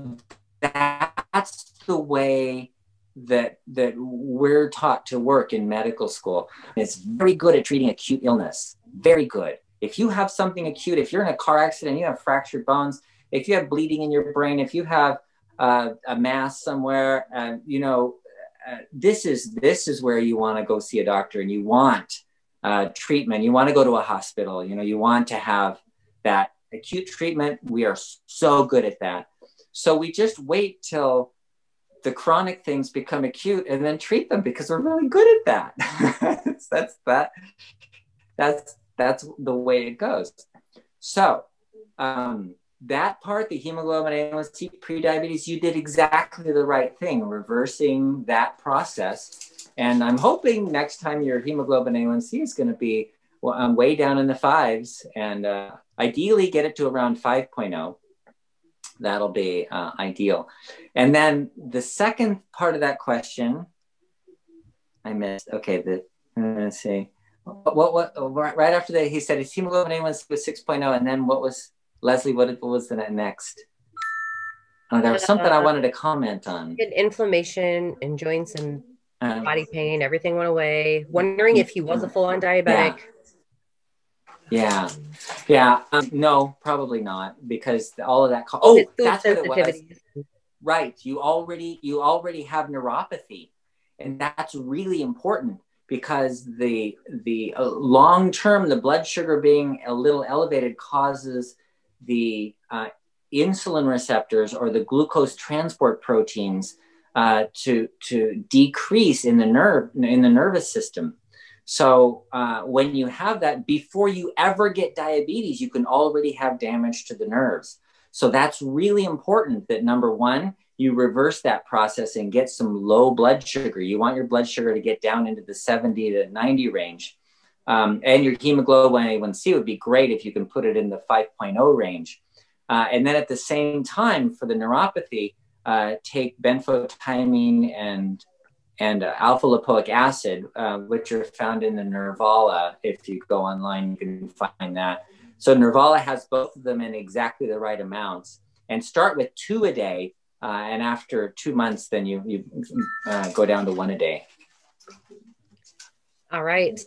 that's the way that, that we're taught to work in medical school. It's very good at treating acute illness, very good. If you have something acute, if you're in a car accident, you have fractured bones, if you have bleeding in your brain, if you have uh, a mass somewhere, uh, you know, Uh, this is this is where you want to go see a doctor, and you want uh, treatment. You want to go to a hospital. You know, you want to have that acute treatment. We are so good at that. So we just wait till the chronic things become acute and then treat them, because we're really good at that. that's that. That's that's the way it goes. So um, that part, the hemoglobin A one C pre-diabetes, you did exactly the right thing, reversing that process. And I'm hoping next time your hemoglobin A one C is going to be well, um, way down in the fives, and uh, ideally get it to around five point oh. That'll be uh, ideal. And then the second part of that question, I missed. Okay, the, let's see. What, what, right after that, he said his hemoglobin A one C was six point oh, and then what was... Leslie, what, what was the next? Oh, there was something uh, I wanted to comment on. Inflammation, enjoying some um, body pain, everything went away. Wondering if he was a full-on diabetic. Yeah, yeah. yeah. Um, no, probably not, because all of that. Oh, food that's what it was. Right. You already you already have neuropathy, and that's really important, because the the uh, long term, the blood sugar being a little elevated causes the uh, insulin receptors, or the glucose transport proteins, uh, to to decrease in the nerve in the nervous system. So uh, when you have that, before you ever get diabetes, you can already have damage to the nerves. So that's really important. That number one, you reverse that process and get some low blood sugar. You want your blood sugar to get down into the seventy to ninety range. Um, and your hemoglobin A one C would be great if you can put it in the five point oh range. Uh, and then at the same time, for the neuropathy, uh, take benfotiamine and, and uh, alpha-lipoic acid, uh, which are found in the Nervala. If you go online, you can find that. So Nervala has both of them in exactly the right amounts. And start with two a day. Uh, and after two months, then you, you uh, go down to one a day. All right.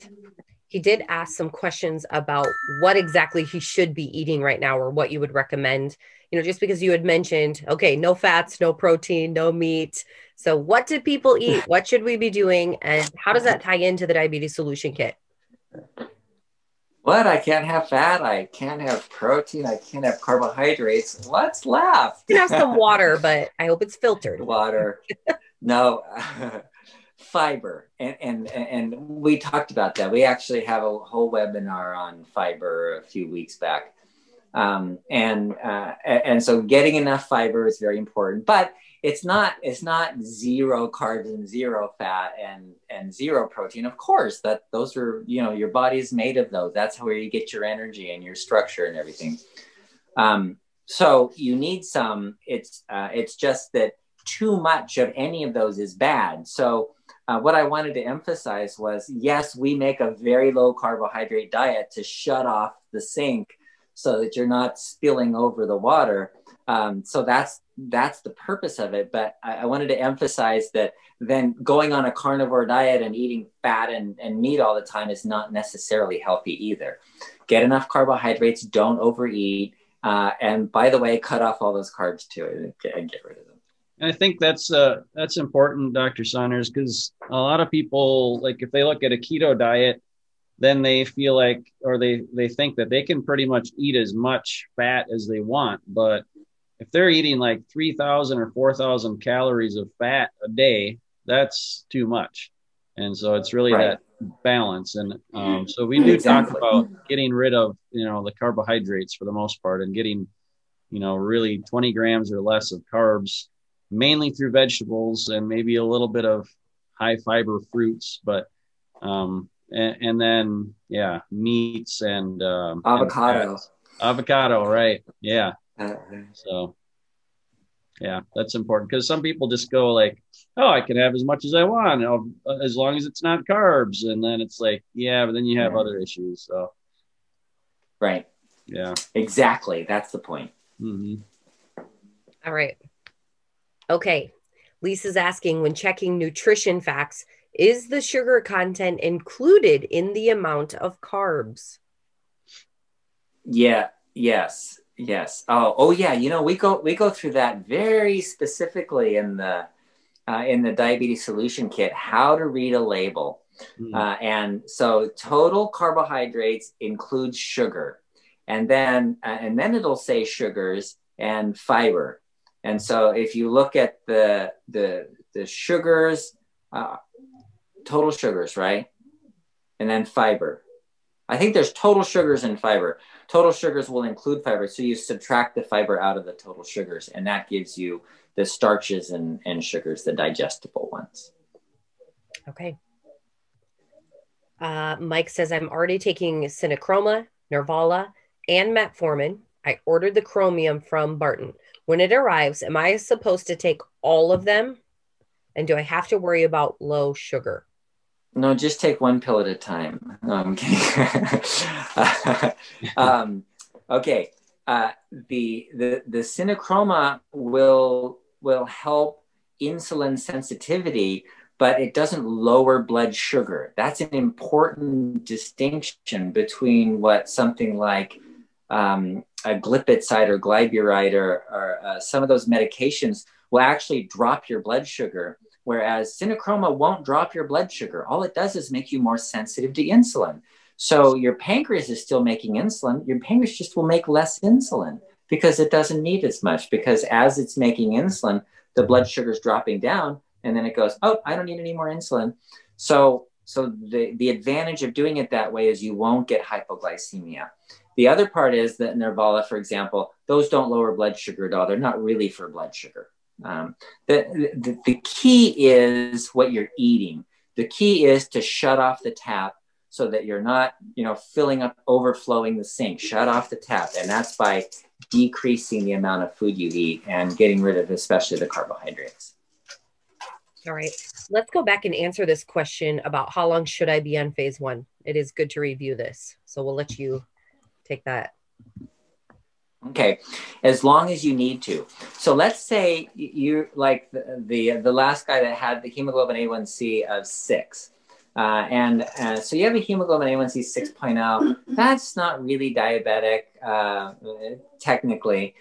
He did ask some questions about what exactly he should be eating right now, or what you would recommend, you know, just because you had mentioned, okay, no fats, no protein, no meat. So what did people eat? What should we be doing? And how does that tie into the Diabetes Solution Kit? What? I can't have fat. I can't have protein. I can't have carbohydrates. What's left? You can have some water, but I hope it's filtered. Water. No. Fiber, and, and and we talked about that. We actually have a whole webinar on fiber a few weeks back, um, and uh, and so getting enough fiber is very important. But it's not it's not zero carbs and zero fat and and zero protein. Of course, that those are, you know, your body is made of those. That's where you get your energy and your structure and everything. Um, so you need some. It's uh, it's just that too much of any of those is bad. So. Uh, what I wanted to emphasize was, yes, we make a very low carbohydrate diet to shut off the sink so that you're not spilling over the water. Um, so that's that's the purpose of it. But I, I wanted to emphasize that then going on a carnivore diet and eating fat and, and meat all the time is not necessarily healthy either. Get enough carbohydrates, don't overeat. Uh, and by the way, cut off all those carbs too and get, and get rid of them. I think that's uh, that's important, Doctor Saunders, because a lot of people, like if they look at a keto diet, then they feel like, or they, they think that they can pretty much eat as much fat as they want. But if they're eating like three thousand or four thousand calories of fat a day, that's too much. And so it's really right. that balance. And um, so we do exactly. talk about getting rid of, you know, the carbohydrates for the most part and getting, you know, really twenty grams or less of carbs, mainly through vegetables and maybe a little bit of high fiber fruits, but, um, and, and then, yeah, meats and, um, avocado, and avocado, right. Yeah. So yeah, that's important because some people just go like, oh, I can have as much as I want I'll, as long as it's not carbs. And then it's like, yeah, but then you have right. other issues. So. Right. Yeah, exactly. That's the point. Mm-hmm. All right. Okay. Lisa's asking, when checking nutrition facts, is the sugar content included in the amount of carbs? Yeah. Yes. Yes. Oh, oh yeah. You know, we go, we go through that very specifically in the, uh, in the Diabetes Solution Kit, how to read a label. Mm. Uh, and so total carbohydrates includes sugar, and then, uh, and then it'll say sugars and fiber. And so if you look at the, the, the sugars, uh, total sugars, right? And then fiber. I think there's total sugars and fiber. Total sugars will include fiber. So you subtract the fiber out of the total sugars, and that gives you the starches and, and sugars, the digestible ones. Okay. Uh, Mike says, I'm already taking CinnaChroma, Nervala, and Metformin. I ordered the chromium from Barton. When it arrives, am I supposed to take all of them? And do I have to worry about low sugar? No, just take one pill at a time. No, I'm kidding. um, okay. Uh, the, the, the CinnaChroma will, will help insulin sensitivity, but it doesn't lower blood sugar. That's an important distinction between what something like um, a glipizide or gliburide or, or uh, some of those medications will actually drop your blood sugar. Whereas CinnaChroma won't drop your blood sugar. All it does is make you more sensitive to insulin. So your pancreas is still making insulin. Your pancreas just will make less insulin because it doesn't need as much, because as it's making insulin, the blood sugar is dropping down and then it goes, oh, I don't need any more insulin. So, so the, the advantage of doing it that way is you won't get hypoglycemia. The other part is that Nervala, for example, those don't lower blood sugar at all. They're not really for blood sugar. Um, the, the, the key is what you're eating. The key is to shut off the tap so that you're not, you know, filling up, overflowing the sink. Shut off the tap. And that's by decreasing the amount of food you eat and getting rid of especially the carbohydrates. All right. Let's go back and answer this question about how long should I be on phase one? It is good to review this. So we'll let you take that. Okay, as long as you need to. So let's say you're like the, the, the last guy that had the hemoglobin A one C of six. Uh, and uh, so you have a hemoglobin A one C six point oh. That's not really diabetic, uh, technically.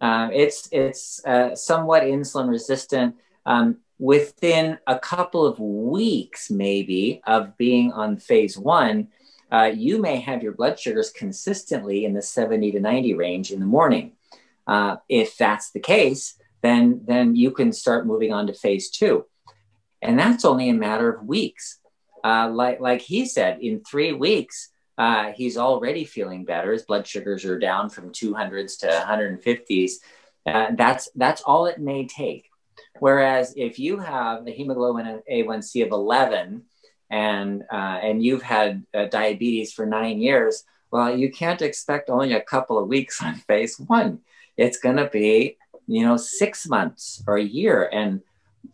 Uh, it's it's uh, somewhat insulin resistant. Um, within a couple of weeks, maybe, of being on phase one, Uh, you may have your blood sugars consistently in the seventy to ninety range in the morning. Uh, if that's the case, then, then you can start moving on to phase two. And that's only a matter of weeks. Uh, like, like he said, in three weeks, uh, he's already feeling better. His blood sugars are down from two hundreds to one fifties. Uh, that's, that's all it may take. Whereas if you have a hemoglobin A one C of eleven, and uh, and you've had uh, diabetes for nine years, well, you can't expect only a couple of weeks on phase one. It's going to be, you know, six months or a year. And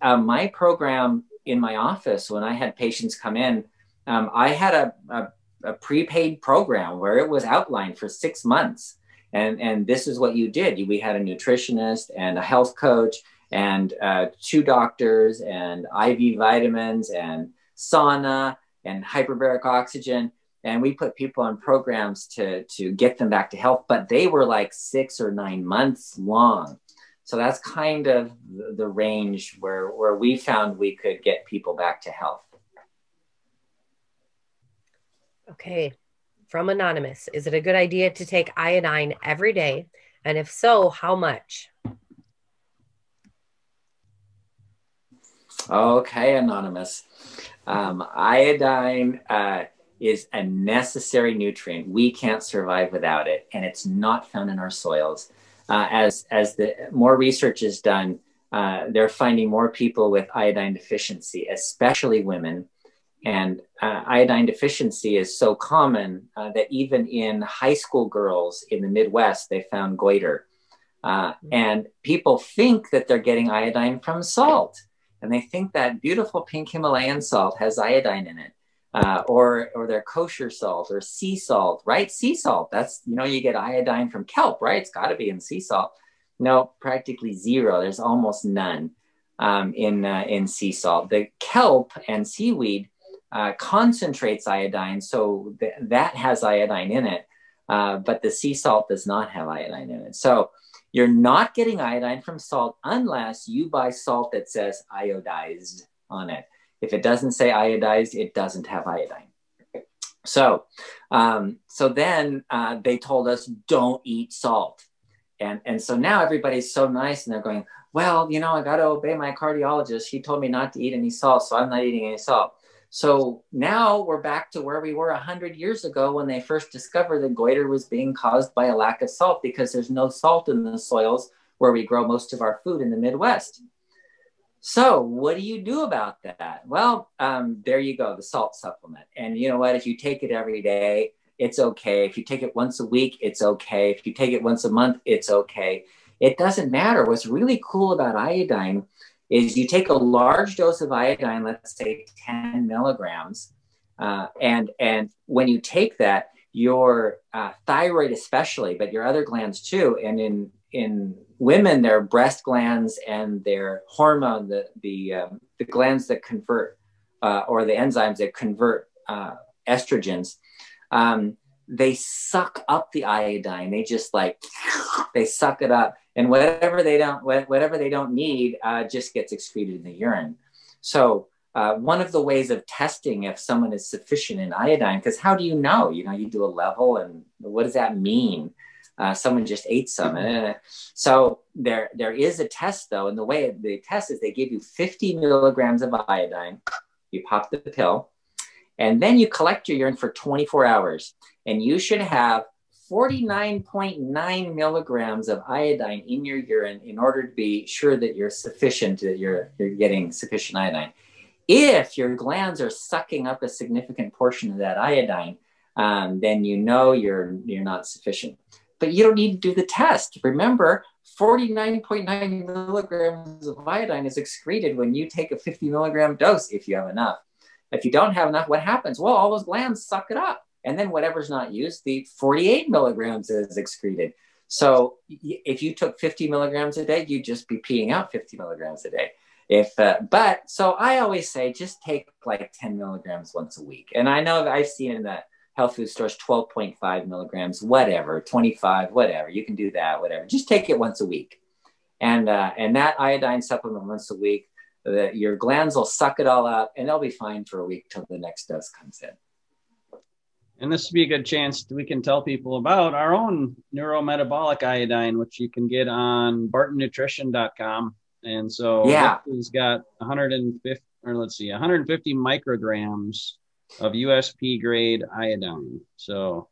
uh, my program in my office, when I had patients come in, um, I had a, a, a prepaid program where it was outlined for six months. And, and this is what you did. We had a nutritionist and a health coach and uh, two doctors and I V vitamins and sauna and hyperbaric oxygen. And we put people on programs to, to get them back to health, but they were like six or nine months long. So that's kind of the range where, where we found we could get people back to health. Okay. From Anonymous, is it a good idea to take iodine every day? And if so, how much? Okay, Anonymous. Um, iodine uh, is a necessary nutrient. We can't survive without it, and it's not found in our soils. Uh, as, as the more research is done, uh, they're finding more people with iodine deficiency, especially women. And uh, iodine deficiency is so common uh, that even in high school girls in the Midwest, they found goiter. Uh, mm-hmm. And people think that they're getting iodine from salt. And they think that beautiful pink Himalayan salt has iodine in it, uh, or, or their kosher salt or sea salt, right? Sea salt, that's, you know, you get iodine from kelp, right? It's gotta be in sea salt. No, practically zero. There's almost none um, in, uh, in sea salt. The kelp and seaweed Uh, concentrates iodine, so th that has iodine in it, uh, but the sea salt does not have iodine in it. So you're not getting iodine from salt unless you buy salt that says iodized on it. If it doesn't say iodized, it doesn't have iodine. So, um, so then uh, they told us, don't eat salt. And, and so now everybody's so nice and they're going, well, you know, I got to obey my cardiologist. He told me not to eat any salt, so I'm not eating any salt. So now we're back to where we were a hundred years ago when they first discovered that goiter was being caused by a lack of salt, because there's no salt in the soils where we grow most of our food in the Midwest. So what do you do about that? Well, um, there you go, the salt supplement. And you know what, if you take it every day, it's okay. If you take it once a week, it's okay. If you take it once a month, it's okay. It doesn't matter. What's really cool about iodine is you take a large dose of iodine, let's say ten milligrams, uh, and, and when you take that, your uh, thyroid especially, but your other glands too, and in, in women, their breast glands and their hormone, the, the, um, the glands that convert, uh, or the enzymes that convert uh, estrogens, um, they suck up the iodine. They just like, they suck it up. And whatever they don't, whatever they don't need uh, just gets excreted in the urine. So uh, one of the ways of testing if someone is sufficient in iodine, because how do you know? You know, you do a level and what does that mean? Uh, someone just ate some. So there, there is a test though. And the way they test is they give you fifty milligrams of iodine. You pop the pill and then you collect your urine for twenty-four hours and you should have forty-nine point nine milligrams of iodine in your urine in order to be sure that you're sufficient, that you're, you're getting sufficient iodine. If your glands are sucking up a significant portion of that iodine, um, then you know you're, you're not sufficient. But you don't need to do the test. Remember, forty-nine point nine milligrams of iodine is excreted when you take a fifty milligram dose if you have enough. If you don't have enough, what happens? Well, all those glands suck it up. And then whatever's not used, the forty-eight milligrams is excreted. So if you took fifty milligrams a day, you'd just be peeing out fifty milligrams a day. If, uh, but so I always say, just take like ten milligrams once a week. And I know I've seen in the health food stores, twelve point five milligrams, whatever, twenty-five, whatever, you can do that, whatever, just take it once a week. And, uh, and that iodine supplement once a week, the, your glands will suck it all up and they'll be fine for a week till the next dose comes in. And this would be a good chance we can tell people about our own neurometabolic iodine, which you can get on barton nutrition dot com. And so yeah, it's got one hundred fifty, or let's see, one hundred fifty micrograms of U S P grade iodine. So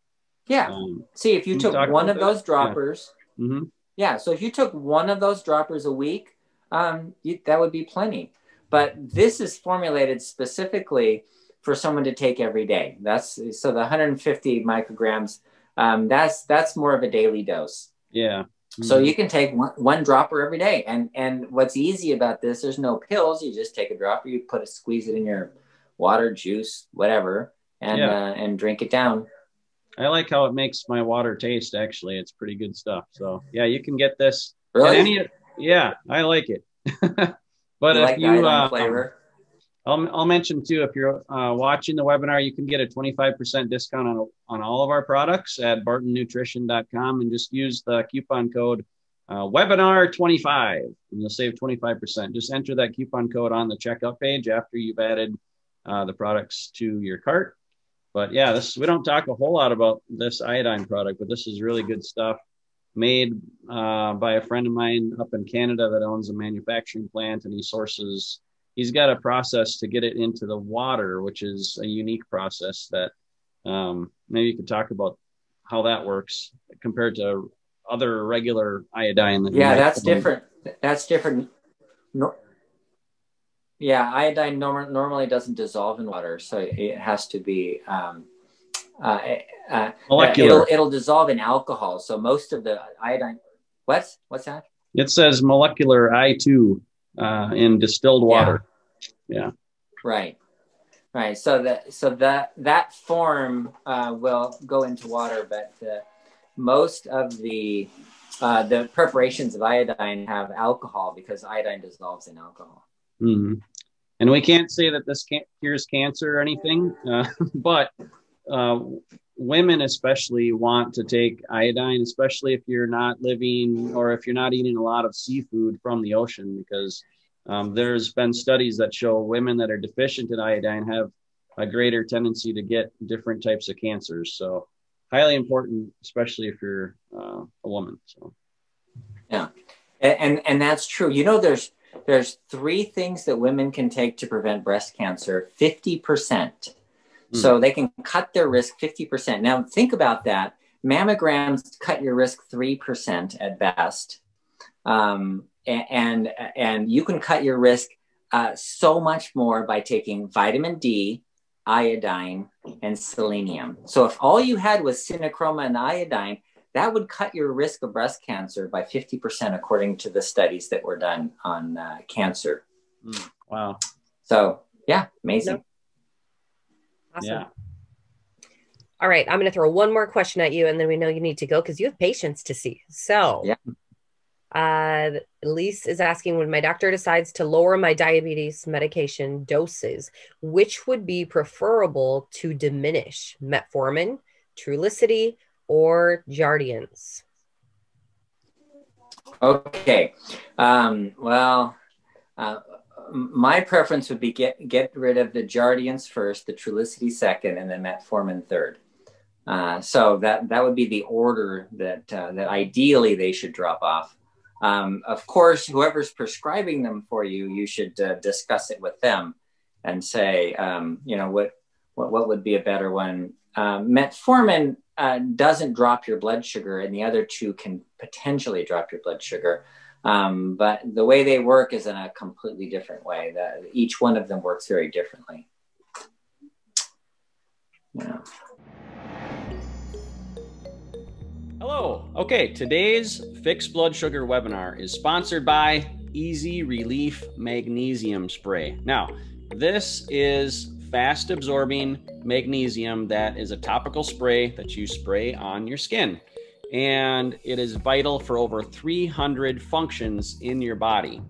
yeah, um, see if you took one of those droppers, yeah. Mm-hmm. Yeah, so if you took one of those droppers a week, um, you, that would be plenty. But this is formulated specifically for someone to take every day. That's so the one hundred fifty micrograms. Um, that's that's more of a daily dose. Yeah. Mm-hmm. So you can take one, one dropper every day. And and what's easy about this? There's no pills. You just take a dropper. You put a squeeze it in your water, juice, whatever, and yeah. uh, and drink it down. I like how it makes my water taste. Actually, it's pretty good stuff. So yeah, you can get this. Really? Any, yeah, I like it. But you if like you, uh, flavor. I'll I'll mention too, if you're uh, watching the webinar, you can get a twenty-five percent discount on on all of our products at barton nutrition dot com, and just use the coupon code uh, webinar twenty-five, and you'll save twenty-five percent. Just enter that coupon code on the checkout page after you've added uh, the products to your cart. But yeah, this we don't talk a whole lot about this iodine product, but this is really good stuff, made uh, by a friend of mine up in Canada that owns a manufacturing plant, and he sources, he's got a process to get it into the water, which is a unique process that um, maybe you could talk about how that works compared to other regular iodine. That yeah, that's different. That's different. No. Yeah, iodine norm normally doesn't dissolve in water, so it has to be um, uh, uh, molecular. It'll, it'll dissolve in alcohol. So most of the iodine, what? What's that? It says molecular I two uh, in distilled water. Yeah. yeah. Right. Right. So that so that that form uh, will go into water, but uh, most of the uh, the preparations of iodine have alcohol because iodine dissolves in alcohol. Mm-hmm. And we can't say that this can't cures cancer or anything, uh, but uh, women especially want to take iodine, especially if you're not living or if you're not eating a lot of seafood from the ocean, because um, there's been studies that show women that are deficient in iodine have a greater tendency to get different types of cancers. So highly important, especially if you're uh, a woman. So, yeah, and and that's true. You know, there's There's three things that women can take to prevent breast cancer, fifty percent. Mm. So they can cut their risk fifty percent. Now think about that. Mammograms cut your risk three percent at best. Um, and, and you can cut your risk uh, so much more by taking vitamin D, iodine, and selenium. So if all you had was CinnaChroma and iodine, that would cut your risk of breast cancer by fifty percent, according to the studies that were done on uh, cancer. Mm, wow. So yeah, amazing. Yep. Awesome. Yeah. All right. I'm going to throw one more question at you and then we know you need to go because you have patients to see. So yeah. uh, Lisa is asking, when my doctor decides to lower my diabetes medication doses, which would be preferable to diminish? Metformin, Trulicity, or Jardiance? Okay. Um, well, uh, my preference would be get, get rid of the Jardiance first, the Trulicity second, and the Metformin third. Uh, so that, that would be the order that, uh, that ideally they should drop off. Um, of course, whoever's prescribing them for you, you should uh, discuss it with them and say, um, you know, what, what, what would be a better one? Uh, Metformin uh, doesn't drop your blood sugar, and the other two can potentially drop your blood sugar. Um, but the way they work is in a completely different way. The, each one of them works very differently. Yeah. Hello. Okay, today's Fixed Blood Sugar webinar is sponsored by Easy Relief Magnesium Spray. Now, this is fast absorbing magnesium that is a topical spray that you spray on your skin. And it is vital for over three hundred functions in your body.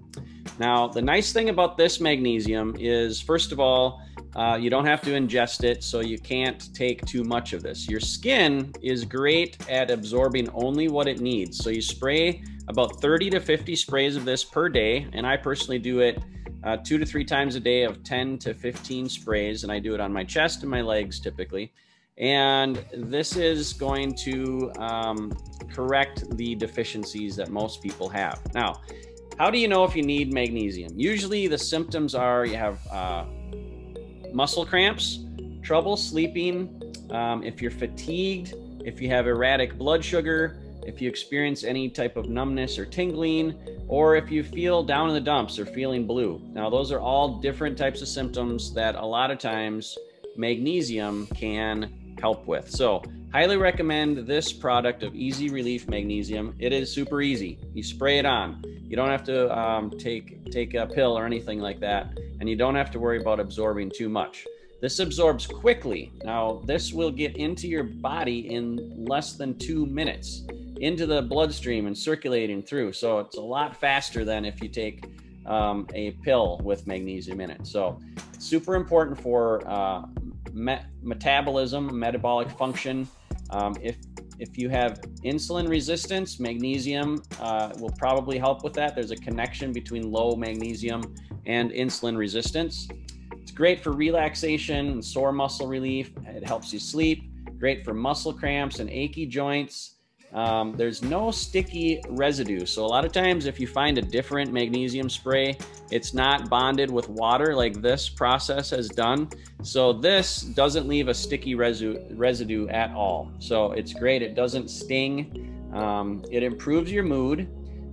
Now, the nice thing about this magnesium is, first of all, uh, you don't have to ingest it, so you can't take too much of this. Your skin is great at absorbing only what it needs. So you spray about thirty to fifty sprays of this per day. And I personally do it Uh, two to three times a day of ten to fifteen sprays, and I do it on my chest and my legs typically. And this is going to um, correct the deficiencies that most people have. Now, how do you know if you need magnesium? Usually the symptoms are you have uh, muscle cramps, trouble sleeping, um, if you're fatigued, if you have erratic blood sugar, if you experience any type of numbness or tingling, or if you feel down in the dumps or feeling blue. Now, those are all different types of symptoms that a lot of times magnesium can help with. So highly recommend this product of Easy Relief Magnesium. It is super easy. You spray it on. You don't have to um, take, take a pill or anything like that. And you don't have to worry about absorbing too much. This absorbs quickly. Now, this will get into your body in less than two minutes, into the bloodstream and circulating through. So it's a lot faster than if you take um, a pill with magnesium in it. So super important for uh, met metabolism, metabolic function. Um, if If you have insulin resistance, magnesium uh, will probably help with that. There's a connection between low magnesium and insulin resistance. It's great for relaxation and sore muscle relief. It helps you sleep. Great for muscle cramps and achy joints. Um, there's no sticky residue. So a lot of times if you find a different magnesium spray, it's not bonded with water like this process has done. So this doesn't leave a sticky residue residue at all. So it's great. It doesn't sting. Um, it improves your mood.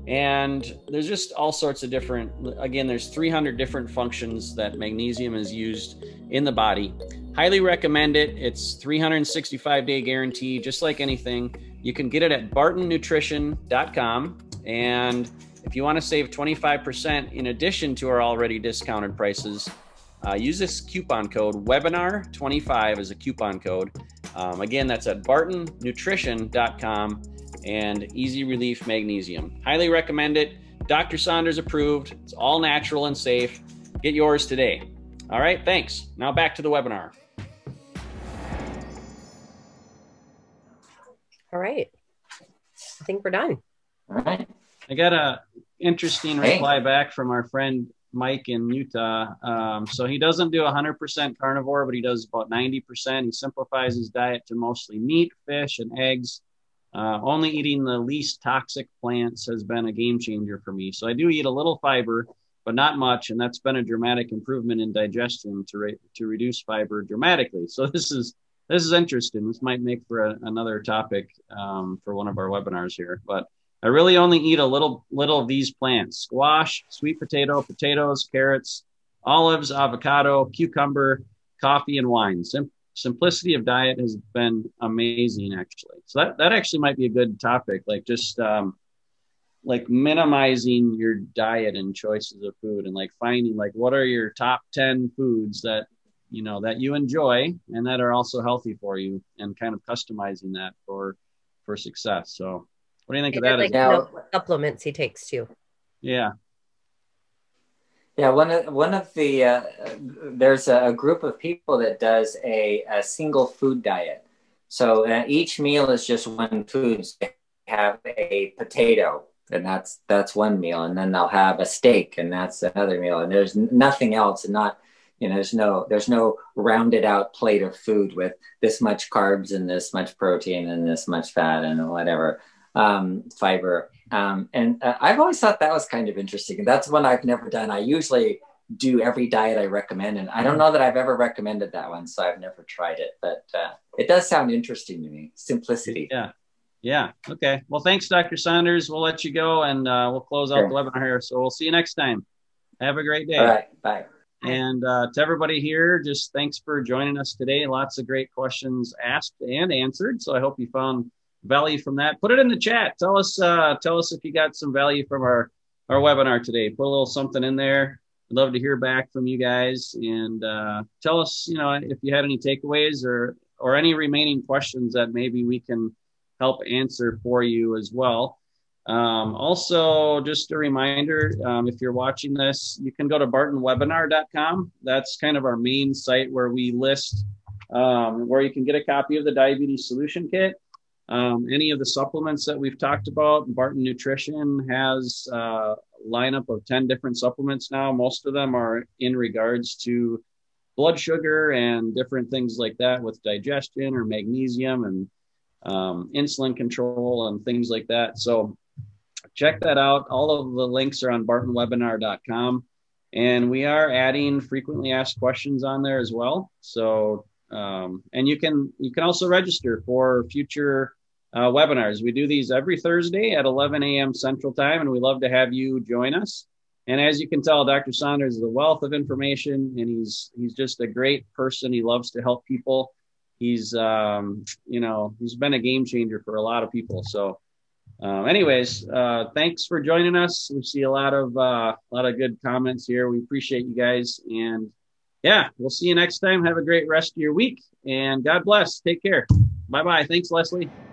And there's just all sorts of different, again, there's three hundred different functions that magnesium is used in the body. Highly recommend it. It's three hundred sixty-five day guarantee, just like anything. You can get it at barton nutrition dot com. And if you want to save twenty-five percent in addition to our already discounted prices, uh, use this coupon code. webinar twenty-five is a coupon code. Um, again, that's at barton nutrition dot com and Easy Relief Magnesium. Highly recommend it. Doctor Saunders approved. It's all natural and safe. Get yours today. All right, thanks. Now back to the webinar. All right, I think we're done. All right. I got a interesting reply hey. back from our friend Mike in Utah. Um, so he doesn't do one hundred percent carnivore, but he does about ninety percent. He simplifies his diet to mostly meat, fish, and eggs. Uh, only eating the least toxic plants has been a game changer for me. So I do eat a little fiber, but not much, and that's been a dramatic improvement in digestion to re to reduce fiber dramatically. So this is This is interesting. This might make for a, another topic um, for one of our webinars here, but I really only eat a little, little of these plants: squash, sweet potato, potatoes, carrots, olives, avocado, cucumber, coffee, and wine. Sim simplicity of diet has been amazing, actually. So that, that actually might be a good topic, like just um, like minimizing your diet and choices of food, and like finding like, what are your top ten foods that you know, that you enjoy and that are also healthy for you, and kind of customizing that for, for success. So what do you think of that? Like now, supplements he takes too. Yeah. Yeah. One of, one of the, uh, there's a group of people that does a, a single food diet. So uh, each meal is just one food. So they have a potato, and that's, that's one meal. And then they'll have a steak, and that's another meal. And there's nothing else, and not, You know, there's no, there's no rounded out plate of food with this much carbs and this much protein and this much fat and whatever, um, fiber. Um, and uh, I've always thought that was kind of interesting. And that's one I've never done. I usually do every diet I recommend, and I don't know that I've ever recommended that one, so I've never tried it, but uh, it does sound interesting to me. Simplicity. Yeah. Yeah. Okay. Well, thanks, Doctor Saunders. We'll let you go, and uh, we'll close out sure. the webinar here. So we'll see you next time. Have a great day. All right. Bye. And uh, to everybody here, just thanks for joining us today. Lots of great questions asked and answered. So I hope you found value from that. Put it in the chat. Tell us, uh, tell us if you got some value from our, our webinar today. Put a little something in there. I'd love to hear back from you guys. And uh, tell us, you know, if you had any takeaways or, or any remaining questions that maybe we can help answer for you as well. Um, also, just a reminder, um, if you're watching this, you can go to barton webinar dot com. That's kind of our main site where we list, um, where you can get a copy of the Diabetes Solution Kit. Um, any of the supplements that we've talked about. Barton Nutrition has a lineup of ten different supplements now. Most of them are in regards to blood sugar and different things like that with digestion, or magnesium and um, insulin control and things like that. So check that out. All of the links are on barton webinar dot com. And we are adding frequently asked questions on there as well. So, um, and you can, you can also register for future uh, webinars. We do these every Thursday at eleven A M Central Time, and we love to have you join us. And as you can tell, Doctor Saunders is a wealth of information, and he's, he's just a great person. He loves to help people. He's, um, you know, he's been a game changer for a lot of people. So, Uh, anyways, uh, thanks for joining us. We see a lot of uh, a lot of good comments here. We appreciate you guys, and yeah, we'll see you next time. Have a great rest of your week, and God bless. Take care. Bye-bye. Thanks, Leslie.